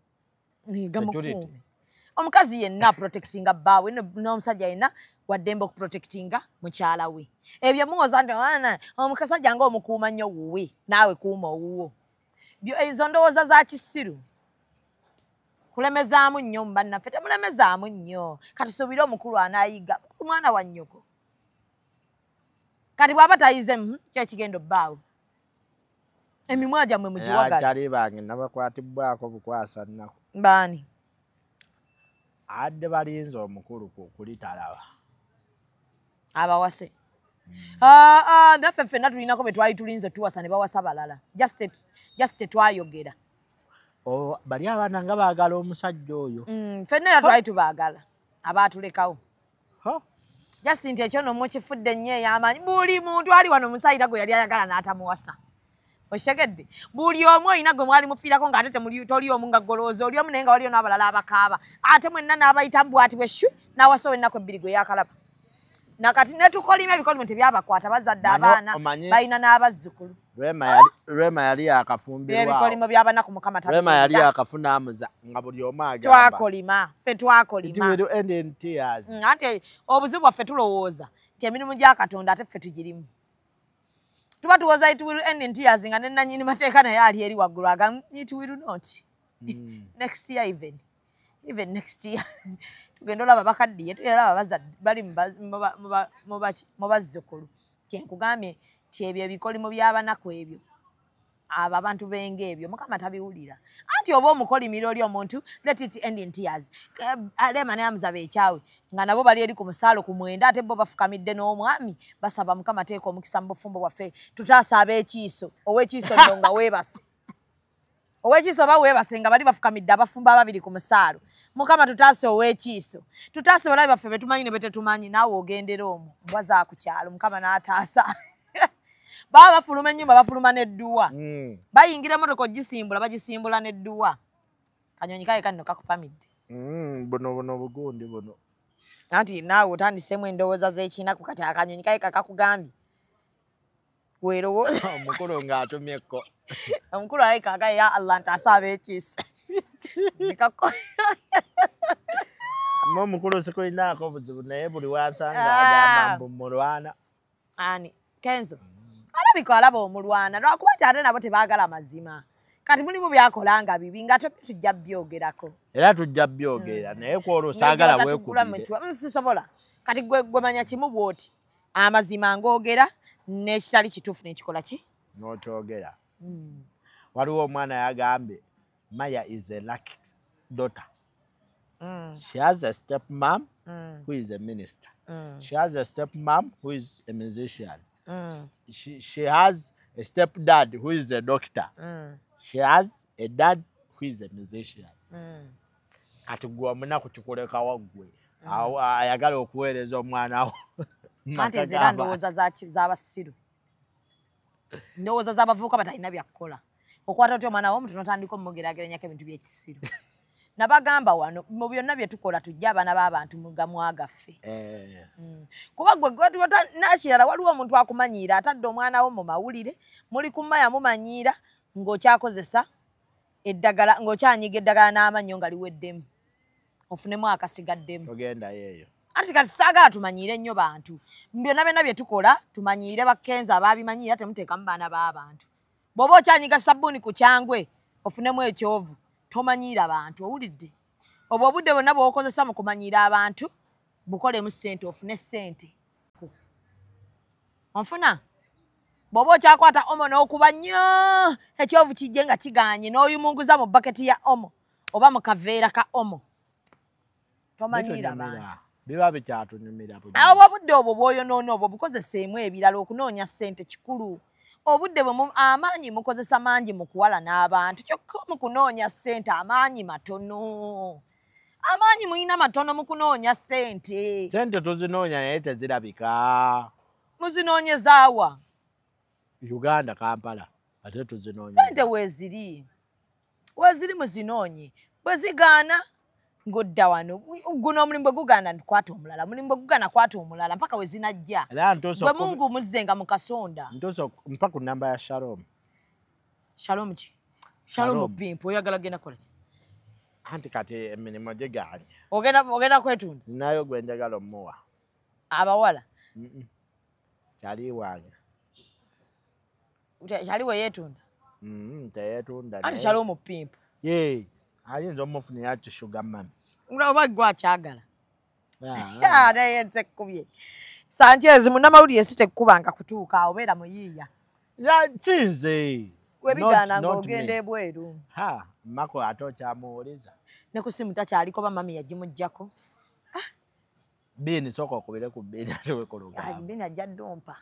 omukazi yenna protectinga bawe n'omusajja yenna waddembe okuprotectinga mukyala we ebyo muwoza nti omusajja nga omukuuma nnyo wuwe naawe kuuma owuwo ezo ndowooza za kisiru kulemezaamu nnyo mubannaffe temulemezaamu nnyo katusuubire omukulu anaayiga mukulu mwana wa nnyoko kati bw'aba tayize kyekigendo bbaawe emimwa gyammwe mugiwagala kyali bange nabakwatibbwako bukwasa nnaku baani adde balinza omukulu kulitalaba abawase naffe ffenna tulinako be twali tulinze tuwasa ne bawasa balala just twayogera bali abaana nga baagala omusajja oyo ffenna era twali tubaagala abaatulekawo just nti ekyo nomukifudde nnyo ey'amaanyi buli muntu ali wano musayira gwe yali ayagala n'atamuwasa oshegedde buli omu olina gwe mwali mufiirako ng'ate toli omu nga golooza oli omu naye nga waliyo n'abalala abakaaba ate mwenna n'abayita mbwatibwa essu n'awasawo ennaku ebbiri gwe yakalaba nakati netukolima ebikolimo tebyabakwata bazadde abaana balina n'abazzukulu Rema yali yakafumbirwa ebikolimo by'abanaku mukama Rema yali yakafunaamuza nga buli omu agamba twakolima ate obuzibu bwaffe tulowooza nti emirimu gya Katonda ate ffe tugirimu tuba tuwoza it will end in tears nga nenanyini mateeka naye ali eri waggulu aga it will not next year even next year tugenda olaba bakaddiye tuyala abazadde bali mu bazzukulu kyenkugambye nti ebyo ebikolimo by'abanaku ebyo abo abantu benga ebyo mukama tabiwulira anti oba omukolimira oli omuntu let it end in tears Alema naye amuzaba ekyawe nga nabo bali eri ku musaalo ku mwenda ate bo bafukamidde n'omwami basaba mukama teeka omukisa mu bufumbo bwaffe tutaasaba ekiiso ow'ekiiso nno nga weebase ow'ekiiso oba weebase nga bali bafukamidde abafumbo ababiri ku musaalo mukama tutaase ow'ekiiso tutaase balabe baffe betumanyi ne betetumanyi naawe ogendera omwo bwaza ku kyalo mukama n'ataasa baba bafuluma ennyumba bafuluma n'edduwa bayingira motoko gisimbula bagisimbula n'edduwa kanyonyi kaye kanno kakupamidde buno bugundi buno anti naawe otandisemu endowooza z'ekinaku kati akanyonyi kaye kakakugambye weerowooza omukulu ng'atumyeko omukulu aye kagaye ya Allah ntasaaba ekiiso Mama mkulu siku ina kufu na hebu liwasa nga mambu murwana. Ani, Kenzo. Alabiko alabo murwana. Nwa kumata atena bote baga la mazima. Kati muli mubi yako langa bibi. Nga topi tujabio gedako. Ela tujabio gedako. Na heku oro saga la weku bide. Msisobola. Kati gwemanya chimubu oti. Amazima ngo geda. Nechitali chitufu nechikolachi. Noto geda. Waruo mwana ya gambi. Maya is a lucky daughter. She has a stepmom who is a minister. She has a stepmom who is a musician. She has a stepdad who is a doctor. She has a dad who is a musician. Katugua muna kuchukureka wagwe. Ayagala okuwerezo mwana. Mate zera ndowooza siru. Ndowooza zabavuka bata inabyakola. Okwata otyo mwana omuntu notandika omugeraageranyako ebintu by'ekisiru. Nabagamba wano mu byonna bye tukola tujjaba n'abantu mugamwagaffe. Kuba gwe naashirala waliwo omuntu akumanyira atadde omwana wo mu mawulire muli kumaya mumanyira ng'okyakozesa eddagala ng'okyanyiga eddagala n'amannyo nga liweddemu ofunemu akasigaddemu. Togenda yeeyo. Ati kati saagala tumanyire nnyo bantu. Byonna byonna bye tukola tumanyire bakenza abaabimanyira temuteeka mu baana b'abantu. Bw'oba okyanyiga sabbuuni ku kyangwe ofunemu ekyovu. Tomanyira abantu owulidde obwo budde bonna bwokozesa mu kumanyira abantu bukole mu sente ofune sente onfuna bobo kyakwata omo n'okuba nnyo ekyovu kijje nga kiganye n'oyumunguza mu baketi ya omo oba mu kaveera ka omo tomanyira abantu biba bikyatunyumira obwo budde obwo bwoyonoono obwo bukozeseemu ebirala okunoonya sente kikulu. Obudde bwe amaanyi mukozesa mangi mu kuwala n'abantu kyokka mukunoonya ssente amaanyi matono. Amaanyi mulina matono mukunoonya ssente. Ssente tuzinoonya naye tezirabika. Muzinoonyezaawa? Uganda Kampala ate tuzinoonya. Ssente weeziri. Weeziri muzinoonye. Bwe zigaana ng'odda wano. Guno omulimu bwe gugaana kwata omulala. Omulimu bwe gugaana kwata omulala mpaka we zinajja. Bwe Mungu muzzenga mu kasonda. Ntoso mpaka ku nnamba ya Shalom. Shalom ki? Shalom Pimpo oyagala genda kola ki? Anti kati emirimu gye gaanye. Ogenda kwetunda? Nayo gwe njagala omuwa. Abawala? Kyali wange. Kyali we yeetunda? Teyeetunda. Anti Shalom Pimpo. Yee. Ayo nzo mufuni yacho sugar mama. Ngaba gwa kyagala. Ya naye tekubye. Sanchez munamawuli esite kubanga kutuuka obera muyiya. Ya chinze. Webigana ngogende bweru. Ha, mako atocha muwoleza. Nekusimu tacyaliko ba mami yajimujjako. Bini soko kubire ku bini atwe kologa. Ai bini ajja dompa.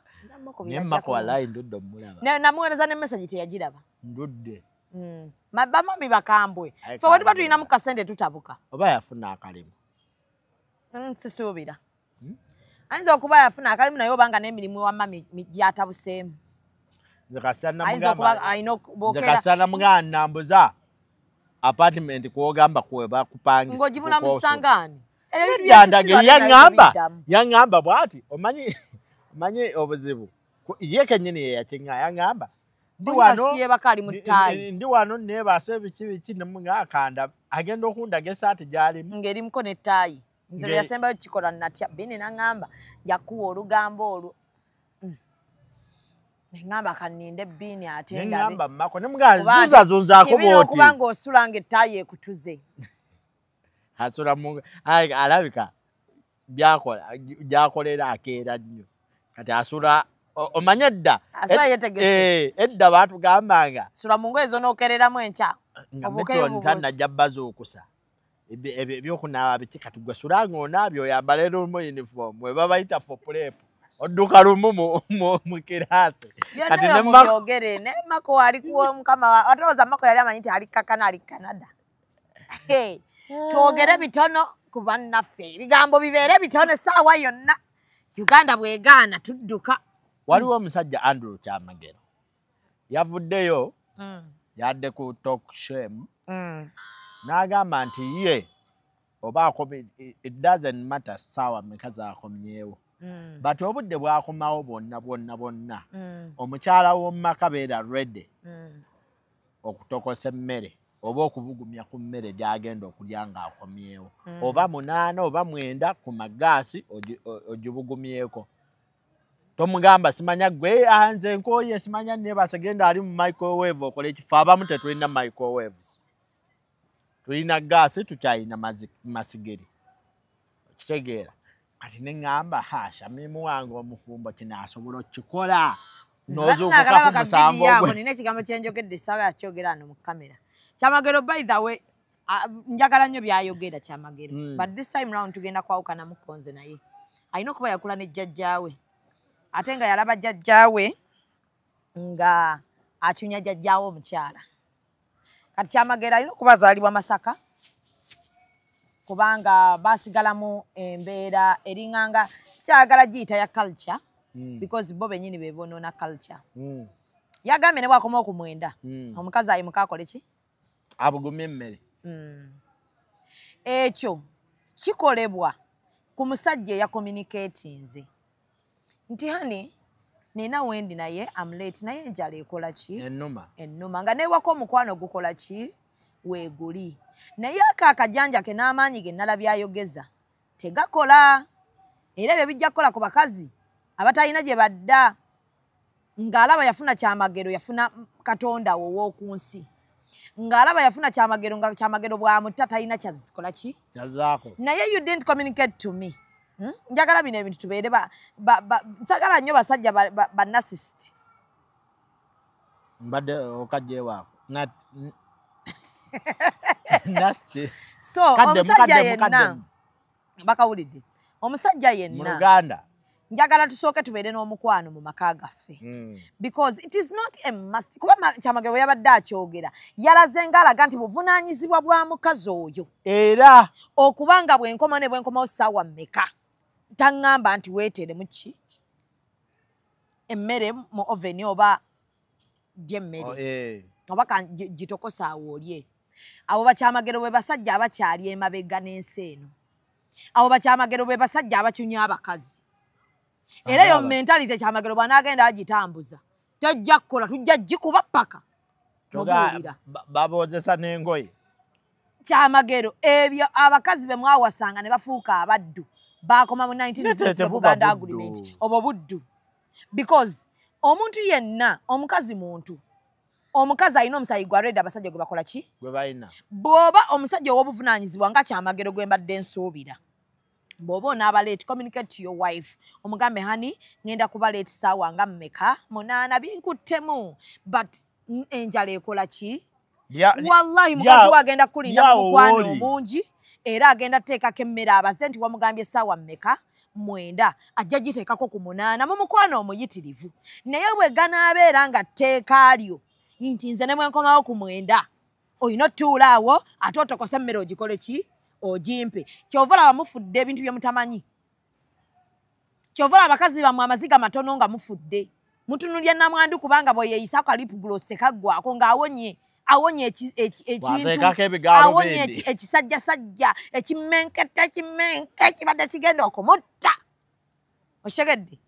Mako bya. Nemako alai nduddo mulaba. Ne namuwereza ne message te yajiraba. Ndudde. Mabama mibakambwe. Fa wali batu ina mukasende tutabuka. Oba yafuna akalimu. Sisubira. Anza okuba yafuna akalimu nayo banga n'emirimu wa mami mijata busemu. Zakasana mugamba. Anza okuba ayino bokera. Zakasana muganda mbuza. Apartment kuogamba kuweba kupangisa. Ngojibuna musangani. Yangamba bwati omanyi obuzibu. Yeke nyine yakinga yangamba. Ndi wano neba sebi chivichi na munga akanda. Agendo hunda gesa ati jali. Ngeri mkone tayi. Nziru ya semba chikola natia. Bini na ngamba. Jakuoru gamboru. Ngamba kaninde bini atenda. Ngamba mako. Nga zunza kubo oti. Kibino kubango osula nge tayi kutuze. Hasura munga. Alabika. Biyako lera akeda nyo. Kati hasura. Omanyedda. Asura yetegese. Edda watu gambanga. Sura mungezo n'okerera mwencha. Obukeyo ntanda jabbazo okusa. Ebyo kunaaba bitika tugwa sura ngona byo yabalero mu uniform we babayita for prep. Odduka lumu mu kirase. Kati ne mako alikuwa mukama atoza mako yali amanyi ali kakana ali Canada. Twogere bitono ku bannaffe. Bigambo bibere bitono saawa yonna. Uganda bwegaana tudduka. Waliwo musajja Andrew Kyamagero. Yavuddeyo yadde ku talk shame. N'agamba nti ye obaako it doesn't matter sawa mekazi akomyewo. But obudde bwakomawo bonna. Omukyala w'omu maka beera ready okutokose emmere. oba okubugumya ku mmere gy'agenda okulya nga akomyewo. Oba munaana oba mwenda ku magasi ogibugumyeko. Tomugamba simanya gwe anze nkoye simanya neba segenda ali mu microwave okole ekifo abamu tetulina microwaves. Tulina gasi tukyayina masigeri. Kitegeera. Kati ne ngamba hasha mimu wange omufumbo kinaasobola okukikola. Nozuuka ku musango gwe. Nina ekigambo kyenjogedde essaawa akyogera ano mu kamera. Kyamagero by the way njagala nnyo byayogera Kyamagero. But this time round tugenda kwawukana mu konze naye. Alina okuba yakula ne jjajjaawe. Atenga yalaba jjajjaawe nga achunya jjajjaawe omukyala. Kati Kyamagero alina okuba azaalibwa Masaka. Kubanga basigalamu embeera eringanga sikyagala giyita ya culture. Because bo bennyini be bonoona culture. Yagambye ne bw'akoma okumwenda. Omukazi ayimuka akole ki? Abugumya emmere. Ekyo kikolebwa ku musajja eya communicatinze. Nti hani, nina wendi na ye, I'm late, na ye njale ekola chi. Enuma. Enuma. Nga newa ko mukwano gukola chi, weguli. Na ye akakajanja ke n'amaanyi ge nalabya ayogeza. Tegakola. Era bye bijja kukola ku bakazi. Abatalina gye badda. Ng'alaba yafuna Kyamagero, yafuna Katonda wo w'oku nsi. Ng'alaba yafuna Kyamagero, nga Kyamagero bw'amutta talina kyazikola chi. Kyazaako. Na ye you didn't communicate to me. Njagala bino ebintu tubeere nsagala nnyo basajja bannasisiti. Mbadde okajja waako. So omusajja yenna bakawulidde. Omusajja yenna. Mu Uganda. Njagala tusooke tubeere n'omukwano mu maka gaffe. Because it is not a must. Kuba Kyamagero yabadde akyogera. Yalaze ng'alaga nti buvunaanyizibwa bwa mukazi oyo. Era. Okubanga bwenkoma ne bwenkomawo ssaawa mmeka. Tangamba nti weetere muki emmere mu oveni oba gy'emmere oba gitokose awo olye. Abo Bakyamagero be basajja abakyali emabega n'ensi eno. Abo Bakyamagero be basajja abachunya abakazi. Era yo mentality Kyamagero bw'anaagenda agitambuza tajja kukola tujja gikuba paka. Babozesa n'engoye. Kyamagero ebyo abakazi be mwawasanga ne bafuuka abaddu. Bakoma mu 1960 Buganda Agreement obo buddu. Because omuntu yenna omukazi muntu omukazi ayina omusajja gw'aleda abasajja gwe bakola ki gwe bayina bwoba omusajja ow'obuvunaanyizibwa nga Kyamagero gwe mbadde nsuubira bwoba onaabaleeta communicate to your wife omugambe hani ngenda kubaleeta ssaawa nga mmeka munaana binkuttemu but enjala ekola ki wallahi mukazi wagenda kulinda mukwano omungi. Era agenda teekako emmere abaze nti wamugambye essaawa mmeka mwenda ajja giteekako ku munaana mu mukwano omuyitirivu. Naye bwe ganaabeera nga tteeka lyo nti nze ne bwenkomawo ku mwenda olina otuula awo ate otokose emmere ogikole ki ogimpe. Kyova laba mufudde ebintu bye mutamanyi. Kyova laba abakazi bammwe amaziga matono nga mufudde. Mutunulya nnamwandu kubanga bwe yeeyisako alipuguloosi tekaggwako ng'awonye. Awonye ekintu awonye ekisajjasajja ekimenketa kimenke kibadde kigenda okumutta oshegedde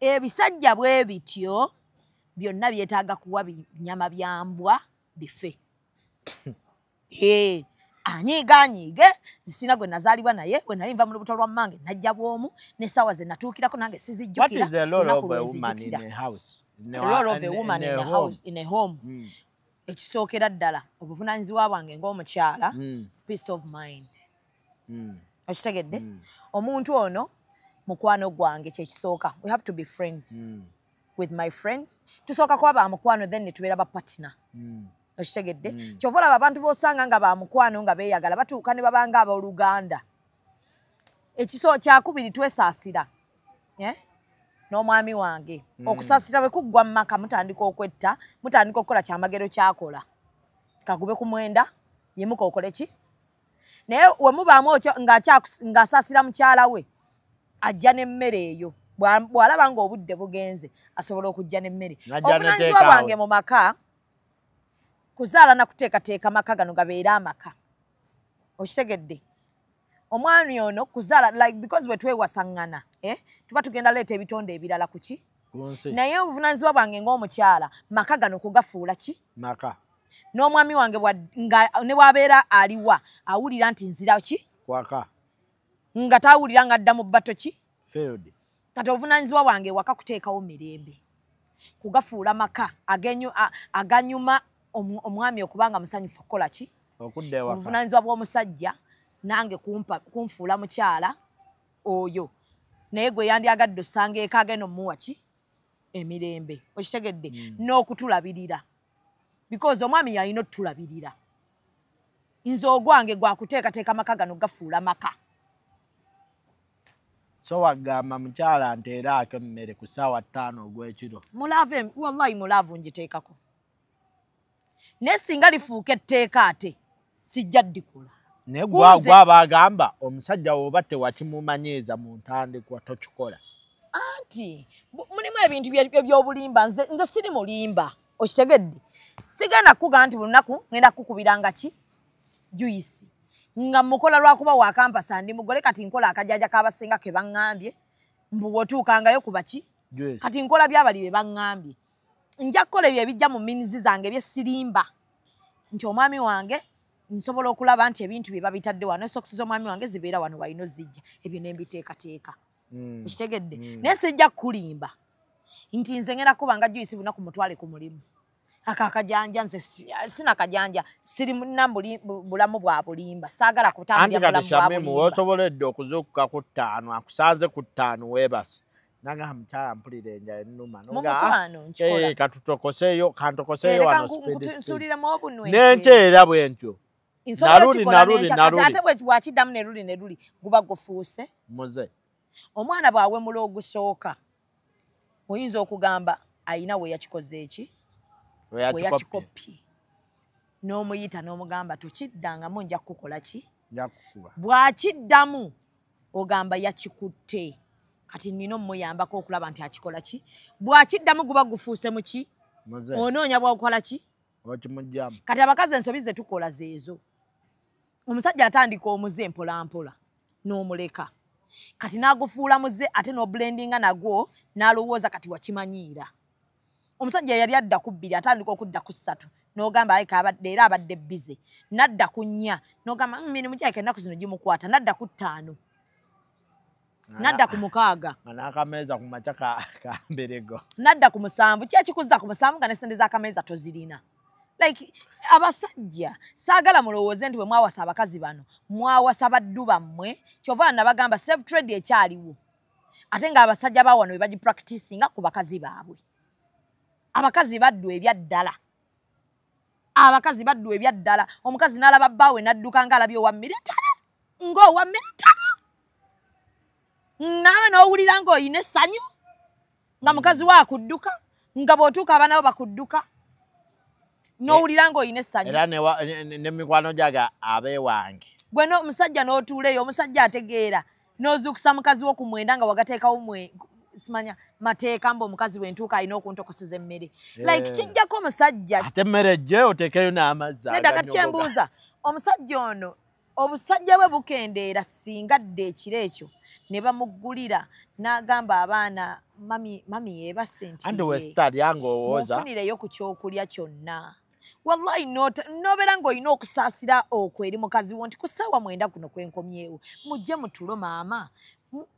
ebisajja bwe bityo byonna byetaaga kuwa binyama byambwa bife. Anyiganyiige nsina gwe nazaalibwa naye we nali nva mu lubuto lwa mmange najja bw'omu n'essaawa ze natuukirako nange sizijjukira. What is the role of a woman in a house? The role of a woman in a house, in a home. Ekisookera ddala obuvunaanyizibwa bwange ng'omukyala peace of mind. Okitegedde omuntu ono mukwano gwange kyekisooka. We have to be friends with my friend. Tusooka kuba ba mukwano then ne tubeera ba partner. Okitegedde kyova olaba abantu b'osanga nga ba mukwano nga beeyagala batuuka ne babanga abooluganda. Kyakubiri twesaasira n'omwami wange. Okusaasira bwe kuggwa mu maka mutandika okwetta, mutandika okukola Kyamagero kyakola. Kagube ku mwenda, ye muka okole ki? Naye we mubaamu ng'asaasira mukyala we, ajja n'emmere eyo. Bw'alaba ng'obudde bugenze, asobola okujja n'emmere. Obuvunaanyizibwa bwange mu maka, kuzaala na kuteekateeka maka gano gabeere amaka. Okitegedde? Omwami ono kuzaala like because we twewasaŋŋana tuba tugenda leeta ebitonde ebirala ku ki naye obuvunaanyizibwa bwange ng'omukyala maka gano kugafuula ki maka No mwami wange wa ne wabera aliwa awulira nti nzira ki waka nga tawulira nga ddamu bato ki failed kata ovunanyizibwa wange waka kuteekawo mirembe kugafuula maka agenyu aganyuma omwami okubanga musanyufu kukola ki okudde waka ovunanyizibwa bw'omusajja nange kumfuula mukyala oyo naye gwe yandyagadde osange ekageno muwa ki emirembe okitegedde n'okutulabirira because omwami yalina otulabirira nze ogwange gwakuteekateeka maka gano gafuula maka so wagamba mukyala nteeraako emmere ku ssaawa 5 ogw'ekiro mulave wallahi mulavu ngiteekako naye singa lifuuka etteeka ate sijja ddikola naye gwabagamba omusajja woba tewakimumanyiiza mu ntandikwa tokikola anti mulimu ebintu by'obulimba nze siri mulimba okitegedde sigenda kuga anti bulunaku ngenda kukubiranga ki juice nga mukola lwakuba wa campus andi mugole kati nkola akajaja kabasenga ke bangambye mbuwotukangayo kubaki kati nkola byabali be bangambye nja kola ebye bijja mu minizi zange bye sirimba nti omwami wange nsobola okulaba nti ebintu bye babitadde wano sokusiza omwami wange zibeera wano walino zijja ebyo n'embiteekateeka ukitegedde naye sijja kulimba nti nze ngenda kubanga juice bunaku mutwale ku mulimu akakajanja nze sina kajanja siri nambuli bulamu bwa bulimba sagala kutambya bulamu bwa bulimba osoboledde okuzuka ku 5 akusanze ku 5 webas nanga mtala mpulire enja nnuma noga katutokoseyo kantokoseyo wano spedisuri nencheera bwentyo naruli ate bwe wakiddamu neruli guba gofuuse muze omwana bwawe mulo ogusooka oyinza okugamba ayina we yakikoze eki weya chikopi no muyita no mugamba tukiddanga munja kukola ki yakukuba bwakiddamu ogamba yakikutte kati nino muyamba ko okulaba nti akikola ki bwakiddamu guba gufuuse mu ki onoonya bwakola ki okimujjamu kati abakazi ensobi ze tukola zeezo omusajja atandika omuze mpola mpola n'omuleka kati nagufuula muze ate n'oblendinga nagwo n'alowooza kati wakimanyiira omusajja yali adda ku 2 atandika okudda ku 3 n'ogamba ayi kabadde era abadde bize nadda ku 4 n'ogamba mirimu gyake ennaku zino gimukwata nadda ku 5 nadda ku 6 anaakameza ku mataka ka mberego nadda ku 7 kyakikuza ku 7 gane sente z'akameza tozirina like abasajja saagala mulowooze nti bwe mwawasa abakazi bano mwawasa baddu bammwe kyovaana bagamba self trade ekyaliwo ate ng'abasajja bawano we bagipracticinga ku bakazi baabwe abakazi baddu ebyaddala omukazi nalaba bbawe nadduka ng'alabye owammire ttale naawe n'owulira ng'oyina essanyu nga mukazi we akudduka nga bw'otuuka abanabo bakudduka n'owulira ng'oyina essanyu era nemikwano gyaga abeewange gwe omusajja n'otuuleeyo omusajja ategeera n'ozuukusa mukazi wo ku 9 nga wagateekawo simanya mateeka mbo mukazi wentuuka alina okuntokoseza emmere like kijjako omusajja ate emmere gye oteekeyo n'amazzi nedda kati kyembuuza omusajja ono obusajja bwe bukendeera singa dde ekiro ekyo ne bamuggulira n'agamba abaana mami yeebase nti mufunireyo ku kyokulya kyonna wallahi nobeera ng'olina okusaasira okwo eri mukazi wo nti ku ssaawa 9 kuno kwenkomyewo mujje mutulo maama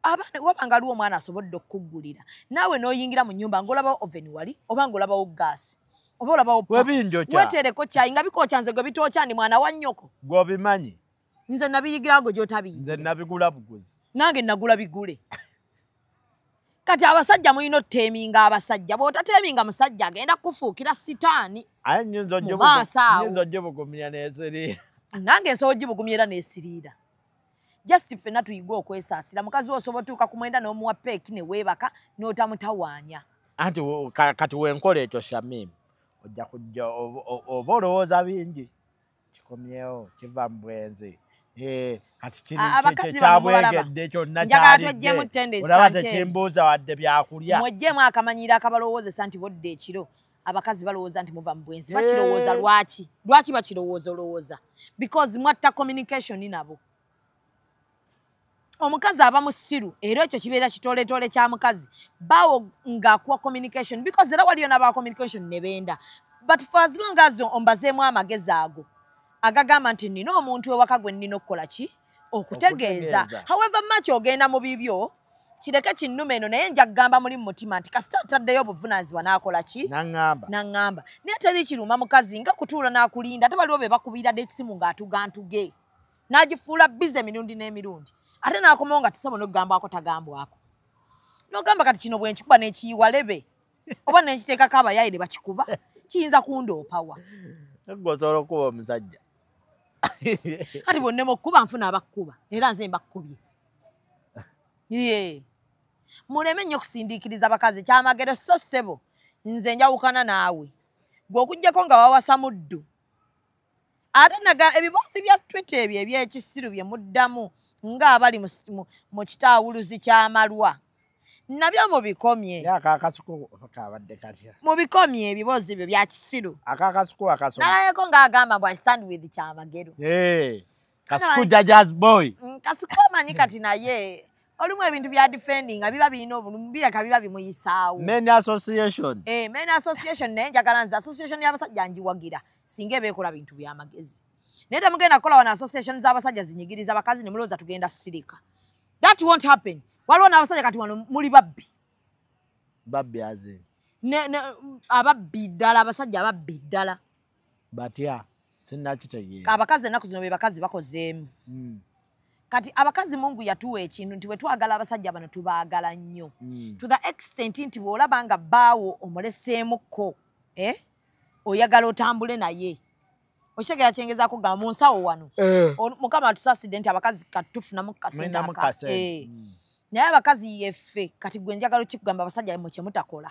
abana wabanga luwo mwana asobodde okugulira nawe noyingira mu nyumba ngolaba oven wali obango laba ogas obolaba wetereko kyayi nga bikocha nze gwe bitocha ndi mwana wa nnyoko gwo bimanyi nze nabiyigirago gyotabi nze nabigula buguzi nange nagula bigule kati abasajja muyino teminga abasajja bwotateminga musajja agenda kufuukira sitaani aye nyinzo jebugumya nesiri nange nsojibugumyera nesirira just ife na tuyigo okwesaasira mukazi osobotuuka ku 9 n'omuwa peeki ne weebaka n'otamutawaanya anti kati wenkola ekyo Shamimu ojja kujja oba olowooza bingi kikomyewo kiva mu bwenzi kati kyabwegedde kyonna olaba tekimbuuza wadde byakulya mweggyemu akamanyiira akabalowoozesa nti bodde ekiro abakazi balowooza nti muva mu bwenzi bakirowooza lwaki bakirowooza olowooza because mwatta communication nabo omukazi aba musiru era ekyo kibeera kitoletole kya mukazi bawo ng'akuwa communication because era waliyo n'aba communication ne benda But for as long as ombazeemu amagezi ago agagamba nti nina omuntu ewaka gwe nnina okukola ki okutegeeza. However much ogenda mu bibyo kireke kinnume eno naye nja kugamba muli mu mutima nti kasita ataddeyo obuvunaanyizibwa n'akola ki n'aŋŋamba naye teri kiruma mukazi nga kutuula n'akulinda ate baliwo be bakubiira n'essimu ng'atuga ntuge n'agifuula bize emirundi n'emirundi ate n'akomawo nga tesobola n'okugambwako tagambwako n'ogamba kati kino bwenkikuba n'ekiyiwa lebe oba n'ekiteekako abayaire bakikuba kiyinza kundoopawa. Nkugosobola okuba omusajja kati bonna mukkuba nfuna abakkuba era nze mbakkubye. Ye muleme nnyo okusindiikiriza bakazi kyamagero so ssebo nze njawukana naawe gwe okugyako nga wawasa muddu ate naga ebiboozi bya Twitter ebyo eby'ekisiru bye muddamu ng'abali mu kitaawuluzi ky'amalwa nabyo mubikomye mubikomye ebiboozi byo bya kisiru nalayeko ng'agamba bwa stand with kyamagero kasuku jajas boy kasuku amanyi kati naye olumu ebintu bya defending abiba bino obulumbira kabiba bimuyisaawo men association men association ne njagalanza association y'abasajja njiwagira singe beekola bintu bya magezi neda mugenda kola wana association z'abasajja zinyigiriza abakazi ne muloza tugenda sirika that won't happen waliwo n'abasajja kati wano muli babbi babbi aze ne ababbi ddala abasajja ababbi ddala batya sinnakitegeera abakazi ennaku zino be bakazi bakozeemu kati abakazi Mungu yatuwa ekintu nti wetwagala abasajja bano tubaagala nnyo to the extent nti bw'olabanga baawo omuleseemukko oyagala otambule naye okitegera kyengezaako kugamba mu nsawo wano mukama atusasidde nti abakazi katufunamu kasente naye abakazi yeffe kati gwe njagala okikugamba abasajja mmwe kye mutakola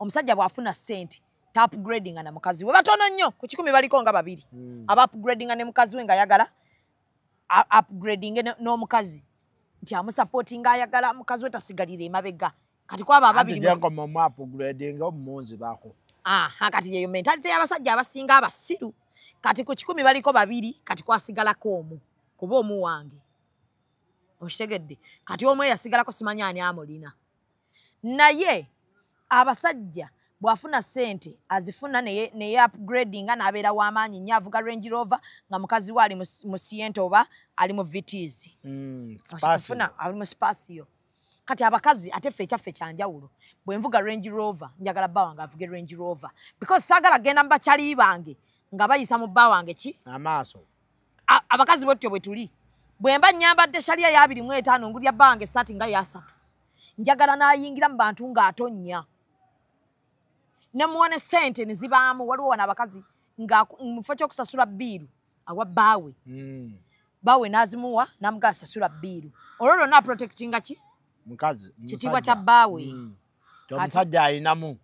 omusajja bw'afuna ssente ta-upgradinga na mukazi we batono nnyo ku kikumi baliko nga babiri aba-upgradinga ne mukazi we ng'ayagala upgrading n'omukazi nti amusupportinga ayagala mukazi we tasigalire emabega kati kwaba ababiri upgradinga omumunzi baako kati yeyo mentality y'abasajja abasinga abasiru kati ku kikumi baliko babiri kati kwasigalako omu kuba omu wange okitegedde kati omu eyasigalako simanya ani amulina naye abasajja bwafuna sente azifuna neye upgradinga n'abeera w'amaanyi nnyo avuga Range Rover nga mukazi we ali mu Sienta oba ali mu VTs ali mu Spasio kati abakazi ate ffe ekyaffe kyanjawulo bwe nvuga Range Rover njagala bba wange avuge Range Rover because saagala genda mu bakyali bange nga bayisa mu bba wange ki amaaso abakazi bwe tutyo bwe tuli bwe mba nyambadde shaliya ya 25 ngulya bba wange ssaati nga ya 3 njagala n'ayingira mu bantu ng'atonnya ne muone sente nizibaamu waliwo wana abakazi nga mufo ky'okusasula bbiiru awa bbaawe bbaawe n'azimuwa n'amugaa sasula bbiiru olwo lwonna aprotektinga ki kitiibwa kya bbaawe omusajja alinamu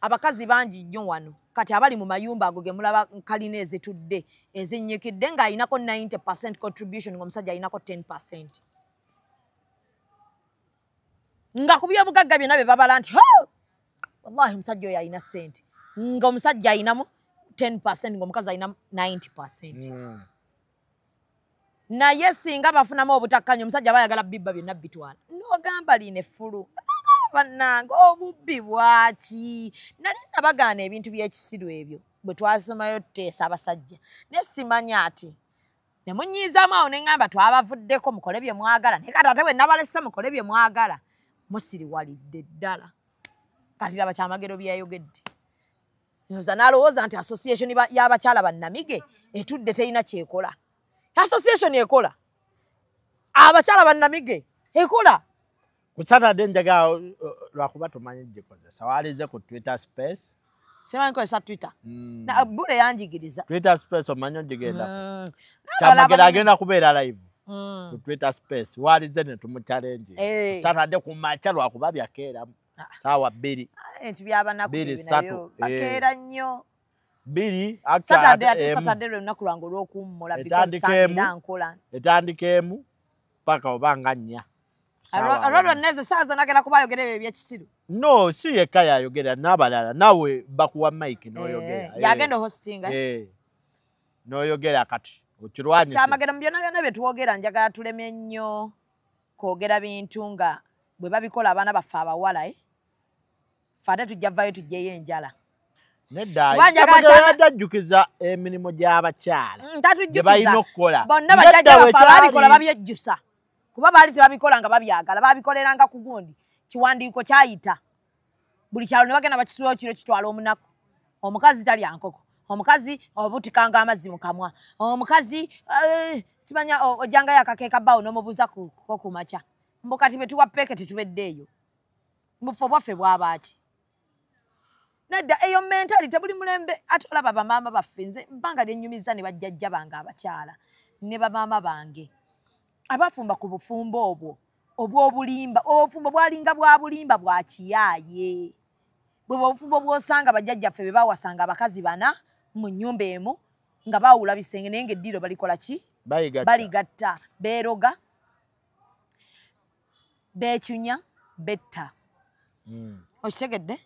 abakazi bangi nnyo wano kati abali mu mayumba ago ge mulaba kalina ezitudde ezinnyikidde ng'alinako 90% contribution ng'omusajja alinako 10% nga ku byobugagga byonna bye babala nti wallahi msajja oyo alina ssente nga omusajja alinamu 10% ng'omukazi alinamu 90% naye singa bafunamu obutakkanyo omusajja bayagala bibba byonna bitwala n'ogamba lina effulu bannange obubbi bwaki nali nabagaana ebintu by'ekisiru ebyo bwe twasomayo tuteesa abasajja naye simanya ati ne munyiizaamu awo ne ŋŋamba twabavuddeko mukole bye mwagala naye kati ate bwe nabalese mukole bye mwagala musiriwalidde ddala kati laba kyamagero byeyogedde nyoza nalowooza nti association y'abakyala bannamige etudde terina kyekola association ekola abakyala bannamige ekola ku Saturday njaga lwakuba tumanyi gyekozesa waalize ku Twitter space semanyi kozesa Twitter na bule yanjigiriza Twitter space omanyi ogigenda kyamagero agenda kubeera live ku Twitter space waalize ne tumuchallenge Saturday ku maca lwakuba byakeeramu sawa biri entu byabana kubinayo bakera nnyo biri Saturday lunaku lwange olw'okuwummula because etandikemu paka obanga nnya alwalwa neze saaza nagenda kubayogera ebyo ebyekisiru no si yekka yayogera n'abalala nawe bakuwa mike n'oyogera yagenda hostinga n'oyogera kati okirwanyisa kyamagero mu byonna byonna bye tuwogera njagala tuleme nnyo kwogera bintu nga bwe babikola abaana baffe abawala fate tujja vvayo tujjeyo enjala Nedai. Bajjukiza emirimu gy'abakyala. Tebalina okukola. Bonna babikola babyejjusa. Kuba baali tebabikola nga babyagala. Babikoleranga ku gundi. Kiwandiiko kyayita. Buli kyalo ne bagenda bakisuula kiro kitwala omunaku. Omukazi talya nkoko. Omukazi obutikanga amazzi mu kamwa. Omukazi simanya ojanga yakakeeka bawo n'omubuuza ku koko macha. Mbokati betuwa peke tetubeddeeyo. Mufo bwaffe bwabaaki. Nedda eyo mentali tebuli mulembe atola baba mama bafenze mpanga de nyumiza ne bajjajja bange abakyala ne baba mama bange abafumba ku bufumbo obwo obulimba obufumbo bwalinga bwa bulimba bwa kiyaye bwe bufumbo bwosanga bajjajja ffe bawasanga abakazi bana mu nyumba emu nga bawula bisenge nenge ddiro balikola ki baligatta beroga bechunya betta oshegedde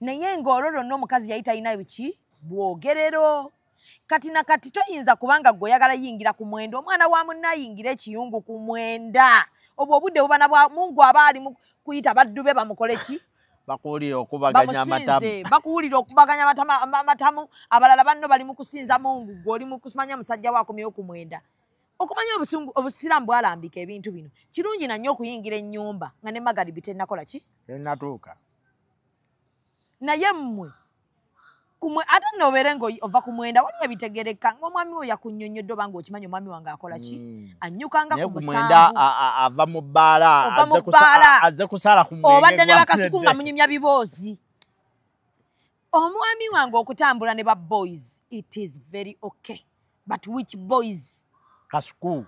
naye ngororo no mukazi yayita inayo biki bwogerero kati na kati toyinza kubanga goyagala yingira ku mwendo omwana wa munna yingire kiyungu ku mwenda obwo budde obana bwa Mungu abali kuyita badube bamukole ki bakulira okubaganya amatamu bakulira okubaganya amatamu abalala banno bali mukusinza Mungu goli mukusimanya musajja wako myo ku mwenda okumanya obusungu obusiramu bwalambika ebintu bino kirungi na nyo kuyingira ennyumba nga ne magalibi tennakola ki tenatuuka naye mmwe kumwe atanno berengo ova kumwenda waliwe bitegereka ngomwami oya kunnyonnyoddo bango okimanyo mwami wange akola ki anyukanga ku musanga ava mu bbala azze kusala kumwenda obadde ne bakasukunga munyumya biboozi omwami wange okutambula ne ba boys it is very okay but which boys kasuku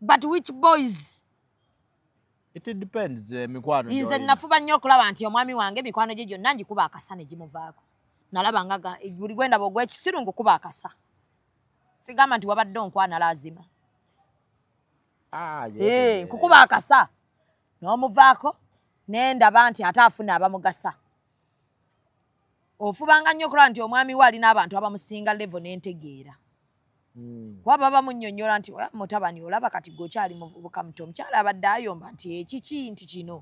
but which boys it depends mikwano nyo nze nafuba nnyo okulaba nti omwami wange mikwano gye gyonna ngikuba akasa ne gimuvaako nalaba ngaga buli gwenda bogwe ekisirungu kuba akasa sigamba nti wabadde onkwana lazima kukuba akasa n'omuvaako n'endaba nti ate afuna abamugasa ofubanga nnyo okulaba nti omwami we alina abantu abamusinga levo n'entegeera waba bamunnyonnyola nti mutabani olaba kati gokyali muvubuka muto omukyala abadde ayomba nti ekiki nti kino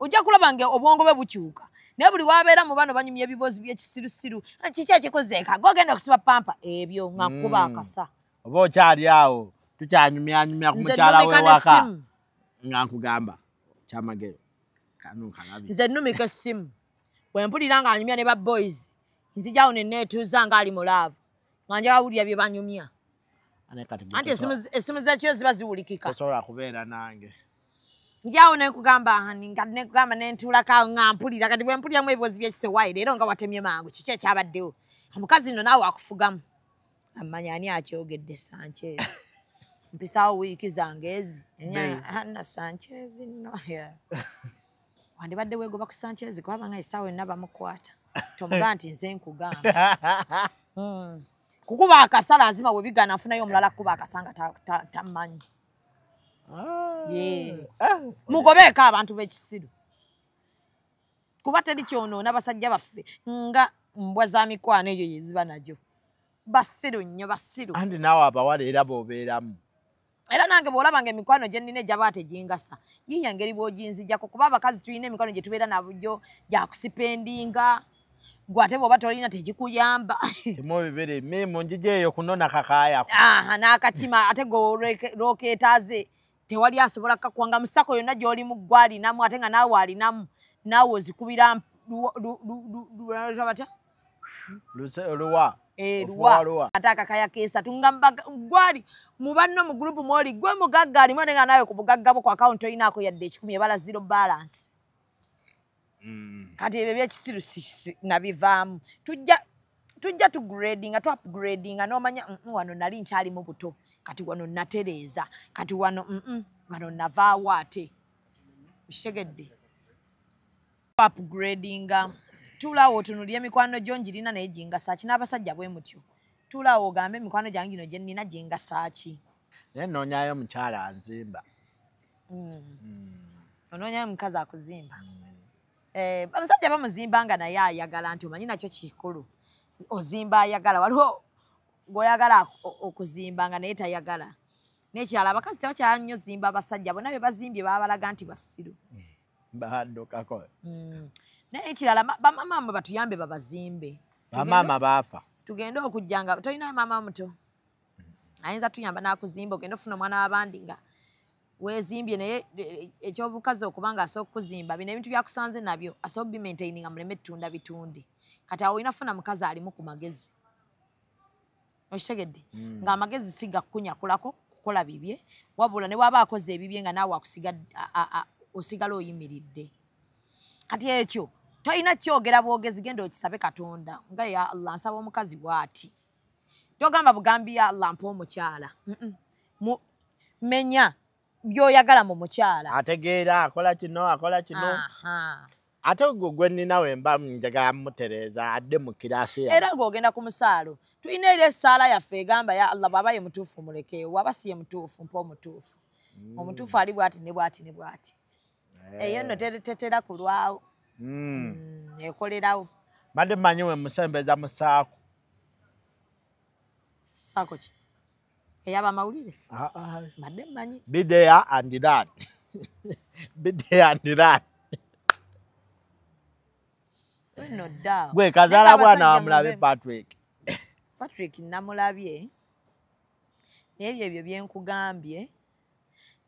ojja kulaba nge obwongo bwe bukyuka naye buli waabeera mu bano banyumya ebiboozi by'ekisirusiru kiki ekikozeeka gogenda okusiba pampa ebyo nga kuba akasa oba okyali awo tukyanyumyanyumya ku mukyala wewaka nga nkugamba kyamagero kanunkalabi nze nnumika essimu wempulira nga anyumya ne ba boys nzijawo nenneetuuza ng'ali mu laavu nga njagala wulira bye banyumya anti esimu zekyo ziba ziwulikika osobola kubeera nange njawo nekugamba nga nekugamba nentulaka nga mpulira kati bwe mpuliramu ebiboozi by'ekisewayi leero nga watemye mangu kiki ekyabaddewo omukazi nno naawe akufugamu amanya ani akyogedde Sanchez mpisaawo wiiki zange ezi Hanna Sanchez nno wandibadde weegoba ku Sanchez kubanga essaawa enna bamukwata tomugaa nti nze nkugamba kukuba akasala azima we bigana afunayo omulala kuba akasanga tamanyi. Mugobeeka abantu b'ekisiru. Kuba teri kyonoona basajja baffe nga mbwa za mikwano eyo yeziba najo. Basiru nnyo basiru. Andi naawe abawala era b'obeeramu. Era nange bw'olaba ng'emikwano gye nnina egyaba tegingasa. Yiiya ngeri bw'oginzijjako kuba abakazi tulina emikwano gye tubeera nabyo gya kusipendinga. Gwate bwoba tolina tegikuyamba. Timo bibere memo njijeeyo kunona kakayako. N'akakima ate goloketaaze tewali asobola kakwanga musako yonna gy'olimu gwalinamu ate nga naawe alinamu naawe ozikubira batya luwa ate akakaya keesatu nga gwali mu banno mu gurupu mwoli gwe mugagga alimu ate nga naawe ku bugaggabo ku akawunti olinaako yadde 100 ebala zero balance. Kati ebyo by'ekisiru nabivaamu tujja tugradinga tu upgradinga n'omanya wano nali nkyali mu buto kati wano natereeza kati wano wano navaawo ate ushegedde upgradinga tuulaawo otunulira emikwano gyo ngirina naye gingasaaki n'abasajja bwe mutyo tuulaawo ogambe emikwano gyange gino gye nnina gingasaaki naye nnoonyayo mukyala anzimba onoonyayo mukazi akuzimba musajja bamuzimba nga naye ayagala nti omanyi nakyo kikulu ozimba ayagala waliwo gw'oyagala okuzimba nga naye tayagala n'ekirala abakazi tebakyala nnyo zimba abasajja bonna be bazimbye baba balaga nti basiru baddukako naye ekirala bamama mwe batuyambe babazimbe Mama bafa. Tugenda okujjanga toyina mama muto. Ayinza tuyamba nakuzimba ogenda funa mwana wabandinga. Wezimbye naye ekyobukazi okubanga asobola kuzimba bino ebintu byakusanze nabyo asobola bi maintaining amuleme tunda bitunde. Kati awo inafuna mukazi alimu ku magezi. Oshitegedde nga amagezi siga kunya kulako kukola bibye wabula ne waba akoze ebibye nga nawe akusiga osigala oyimiridde. Kati ekyo toyina kyogera bwogezi genda okisabe Katonda nga ya Allah nsaba omukazi bwati. Togamba bugambi ya Allah mpa omukyala. Menya byoyagala mu mukyala. Ategeera akola kino akola kino. Ate gwe ninawe mba njagala mutereza adde mu kirasi ya. Era gogenda ku musalo. Tuina ile sala ya fegamba ya Allah baba ye mutufu muleke wabasiye mutufu mpo mutufu. Omutufu ali bwati ne bwati ne bwati. Eyo no tetera kulwao. Ekolerawo. Bade manyiwe musembeza musako. Sako ki. Eyaba mawulire? Bade manyi. Be there and that. Be there and that. No doubt. Gwe kazala bwana amulabe Patrick. Patrick namulabye. Nebye ebyo byenkugambye.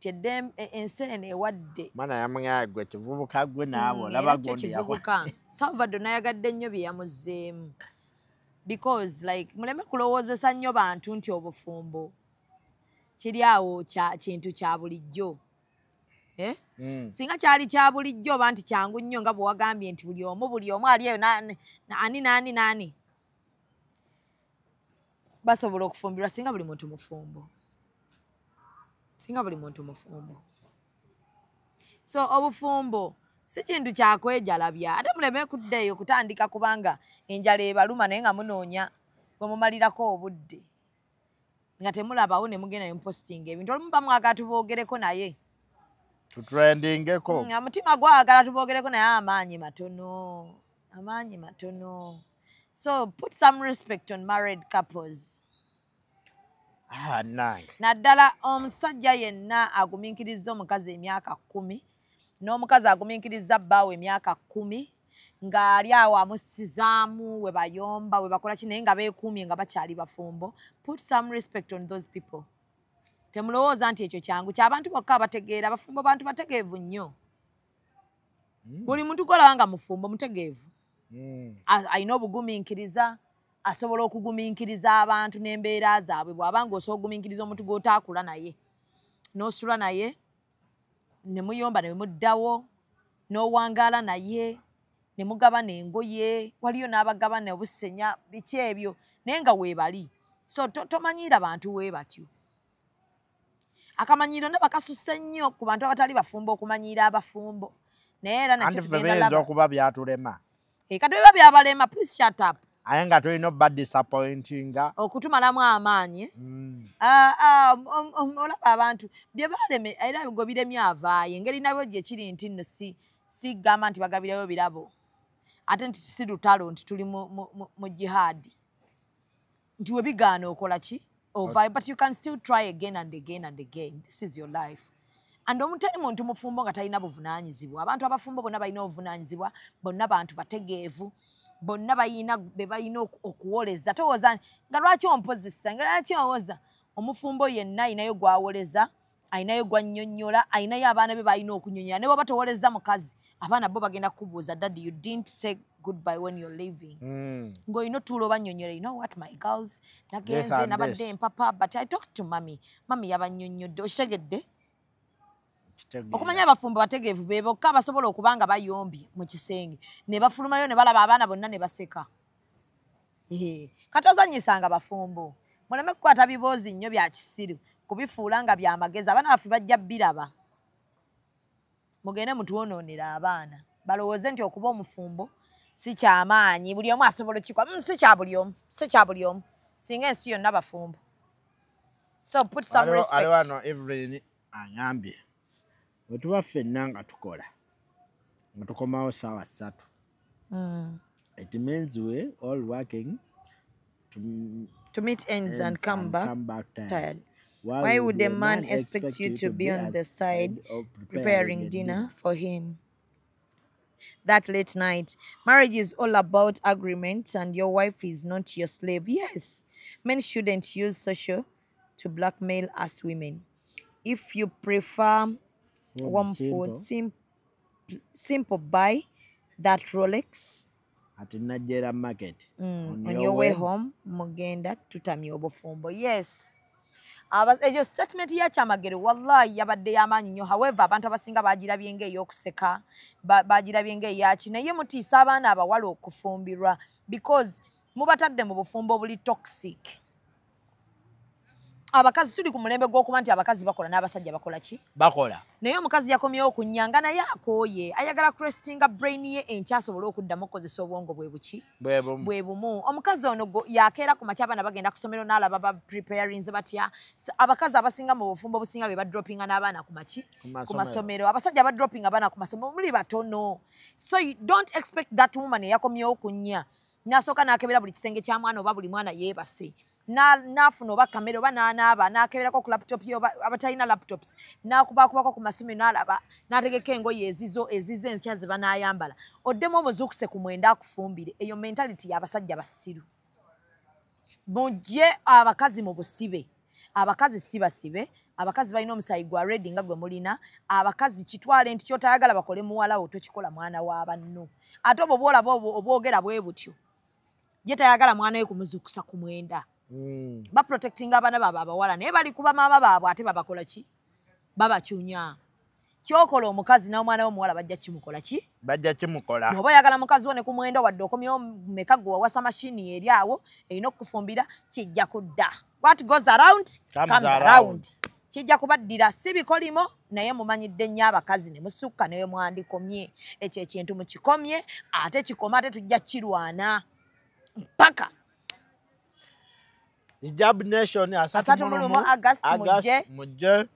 Tedem ensene ewadde. Mana yamanya gwe kivubuka gwe nabo labagonde yako. Salvador nayagadde nnyo bya muzeemu. Because like muleme kulowoozesa nnyo bantu nti obufumbo. Kiri awo kya kintu kya bulijjo. Singa kyali kya bulijjo bantu kyangu nnyo nga bwe wagambye nti buli omu ali eyo nani. Basobola okufumbirwa singa buli muntu mufumbo. So obufumbo si kintu kyakwejalabya. Ate muleme kuddeyo kutandika kubanga enjala ebaluma naye nga munoonya bwe mumalirako obudde. Nga temulabawo ne mugenda ne mupostinga ebintu olumu mwagala tuboogereko naye. Tutrendingeko. Mutima gwagala tubogereko naye amaanyi matono. So put some respect on married couples. Nang. Naddala omusajja yenna agumiikiriza omukazi emyaka 10 n'omukazi agumiikiriza bbaawe emyaka 10 ng'ali awo amusizaamu we bayomba we bakola ki naye nga beekuumye nga bakyali bafumbo. Put some respect on those people. Temulowooza nti ekyo kyangu ky'abantu bokka abategeera abafumbo bantu bategeevu nnyo. Buli muntu gwolabanga mufumbo mutegeevu. Alina obugumiikiriza asobola okugumiikiriza abantu n'embeera zaabwe bw'abanga osobola ogumiikiriza omuntu gw'otaakula naye n'osula naye ne muyomba ne muddawo n'owangaala naye ne mugabana engoye waliyo n'abagabana obusenya biki ebyo naye nga weebali so tomanyiira bantu we batyo. Akamanyiro bakasusse nnyo ku bantu abatali bafumbo okumanyiira abafumbo. Naye era nakyo tubenda okuba byatulema. Katweba byabalema please shut up. Aye nga tulina bad disappointinga. Okutumalamu amaanyi. Olaba abantu bye baleme era bigobiremye avaayo. Engeri nabyo gye kiri nti nno si gamba nti bagabireyo birabo. Ate nti si lutalo nti tuli mu jihadi. Nti we bigaana okola ki? Over, but you can still try again and again and again. This is your life. And omutali muntu mufumbo nga talina buvunaanyizibwa. Abantu abafumbo bonna balina obuvunaanyizibwa, bonna bantu bategeevu, bonna be balina okuwoleza. Towooza nga lwaki ompozesa, nga lwaki owoza. Omufumbo yenna ayinayo gwawoleza, ayinayo gwannyonnyola, ayinayo abaana be balina okunnyonnyola. Ne bw'oba towoleza mukazi, abaana bo bagenda kubuuza, Daddy, you didn't say goodbye when you're leaving. Go, you know what, my girls, papa, but I talked to mommy. Mommy, you have a new dose. Okumanya abafumbo bategeevu be bokka basobola okubanga bayombi mu kisenge ne bafulumayo ne balaba abaana bonna ne baseka. Katozanyisanga bafumbo. Muleme kukwata biboozi nnyo bya kisiru kubifuula nga byamagezi. Abaana baffe bajja biraba. Mugende mutuwonoonera abaana. Balowooze nti okuba omufumbo si kyamaanyi buli omu asobola kikwa si kya buli omu singa ensi yonna bafumbo. So put some respect. Alwano every anyambye wetuba ffenna nga tukola nga tukomawo saawa 3. It means we all working to meet ends and come back tired. Why would a man expect you to be on the side preparing dinner for him? that late night. Marriage is all about agreements, and your wife is not your slave. Yes, men shouldn't use social to blackmail us women. If you prefer one food, simple buy that Rolex at the Nigeria market. On your way home, mugenda tutamya obufumbo. Yes. Ejo statement ya chamagere wallahi yabadde yamanyi nyo. However, abantu abasinga bagirabye ng'eyo okuseka, bagirabye ng'eya kino ye mutiisa abaana abawala okufumbirwa because mubatadde mu bufumbo obuli toxic. Abakazi tuli ku mulembe gw'okuba nti abakazi bakola n'abasajja bakola ki? Bakola. Naye omukazi yakomyewo okunyanga naye akooye. Ayagala crestinga brain ye enkyasobola okuddamu okukozesa obwongo bwe buki? Bwe bumu. Omukazi ono yakeera ku makya abaana bagenda kusomero n'alaba ba-preparinze batya. Abakazi abasinga mu bufumbo obusinga be badropinga n'abaana ku maki? Ku masomero. Abasajja badropinga abaana ku masomero muli batono. So you don't expect that woman eyakomyewo okunya. N'asooka n'akebera buli kisenge kya mwana oba buli mwana yeebase. Nafuno ba kamera oba naanaaba n'akeberako ku laptop yo abatalina laptops n'akubaakubako ku masimu n'alaba n'ategeka engoye ezizo ezize enzikya ze banaayambala oddemu omuzuukuse ku mwenda akufumbire. Eyo mentality y'abasajja basiru. Mugye abakazi mu busibe. Abakazi si basibe. Abakazi balina omusayi gwa redi nga gwe mulina. Abakazi kitwale nti ky'otayagala bakole muwalawo tokikola mwana w'abanno. Ate obwo bw'olaba obwogera bwe butyo. Gye tayagala mwana we kumuzuukusa ku mwenda. Ba protecting abana babawala naye bali kuba mama baabwe ate babakola ki? Babachunya. Kyokola omukazi na omwana w'omuwala bajja kimukola ki? Bajja kimukola. Oba yagala mukazi wone ku mwenda wadde okomyo meka gwa wasa machine eri awo erina okufumbira kijja kudda. What goes around comes around. Kijja kubaddira sibikolimo naye mumanyidde nnyo abakazi ne musukka naye mwandikomye. Ekyo ekintu mukikomye ate kikoma ate tujja kirwana. Mpaka. Hijab Nation ya August muje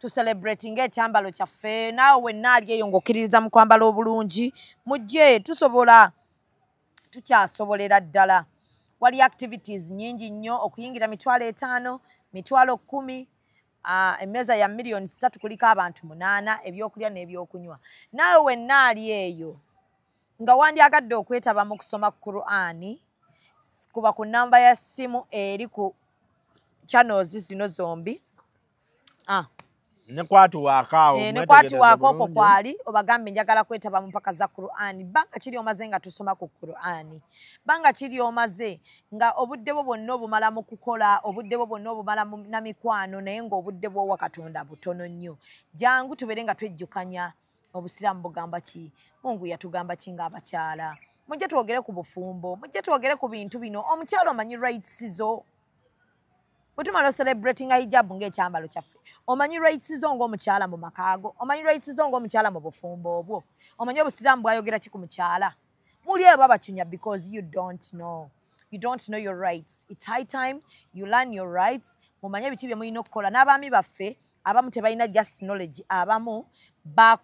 to celebrating ekyambalo kyaffe naawe naali eyongokiririza mu kwambala obulungi muje tusobola tukyasobolera ddala. Wali activities nyingi nnyo okuyingira mitwalo 5 mitwalo 10 emeza ya milioni 3 kulika abantu 8 ebyokulya n'ebyokunywa. Naawe naali eyo nga wandyagadde okwetaba mu kusoma Qur'ani kuba ku namba ya simu eri ku channels zino zombi. Nekwatu wakao. Nekwatu wakoko kwali obagambe njagala kwetaba mpaka za Qur'ani. Banga kiri omaze nga tusoma ku Qur'ani. Banga kiri omaze nga obudde bwo bwonna obumala mu kukola, obudde bwo bwonna obumala na mikwano naye ng'obudde bwo wakatonda butono nnyo. Jangu tubere nga twejjukanya obusiramu bugamba ki? Mungu yatugamba ki ng'abakyala? Mujja twogere ku bufumbo, mujja twogere ku bintu bino. Omukyalo omanyi rights zo. Bwetumala celebrating hijab ng'ekyambalo kyaffe. Omanyi rights zo ng'omukyala mu makaago. Omanyi rights zo ng'omukyala mu bufumbo obwo. Omanyi obusiraamu bwayogera ki ku mukyala. Muli abo abakinya because you don't know. You don't know your rights. It's high time you learn your rights. Mumanye ebiki bye mulina okukola. N'abaami baffe abamu tebalina just knowledge. Abamu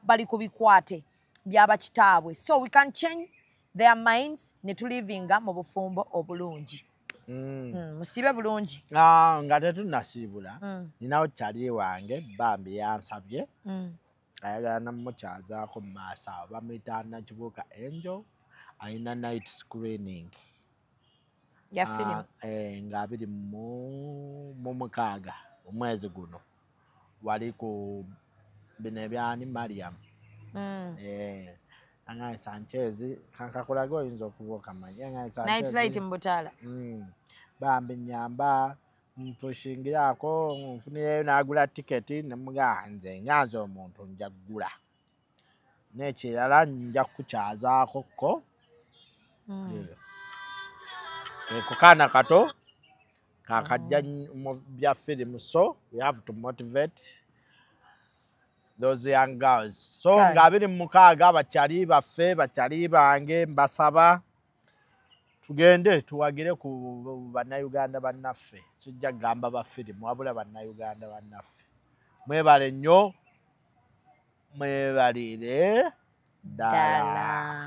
bali ku bikwate by'abakitaabwe. So we can change their minds netulivinga mu bufumbo obulungi. Musibe bulungi. Nga tetunasibula. Ninawo kyali wange bambi yansabye. Ayagala namukyazaako mu maaso awo bamuyita Nakibuuka Angel alina night screening. Ya firimu. Nga 26 omwezi guno. Wali ku bino ebyani Mariam. Angai Sanchez kankakulaga oyinza okubuuka manya. Angai Sanchez nightlight mbutala. Bambi nyamba mpushingirako nfunireyo n'agula tiketi ne mugaa nze nyanze omuntu nja kugula. N'ekirala nja kukyazaako ko. Eko kaana kato kakajja mu bya firimu so we have to motivate those young girls. So nga 26 bakyali baffe bakyali bange mbasaba tugende tuwagire ku bannayuganda bannaffe. Sijja kugamba bafirimu wabula bannayuganda bannaffe. Mwebale nnyo mwebalire ddala.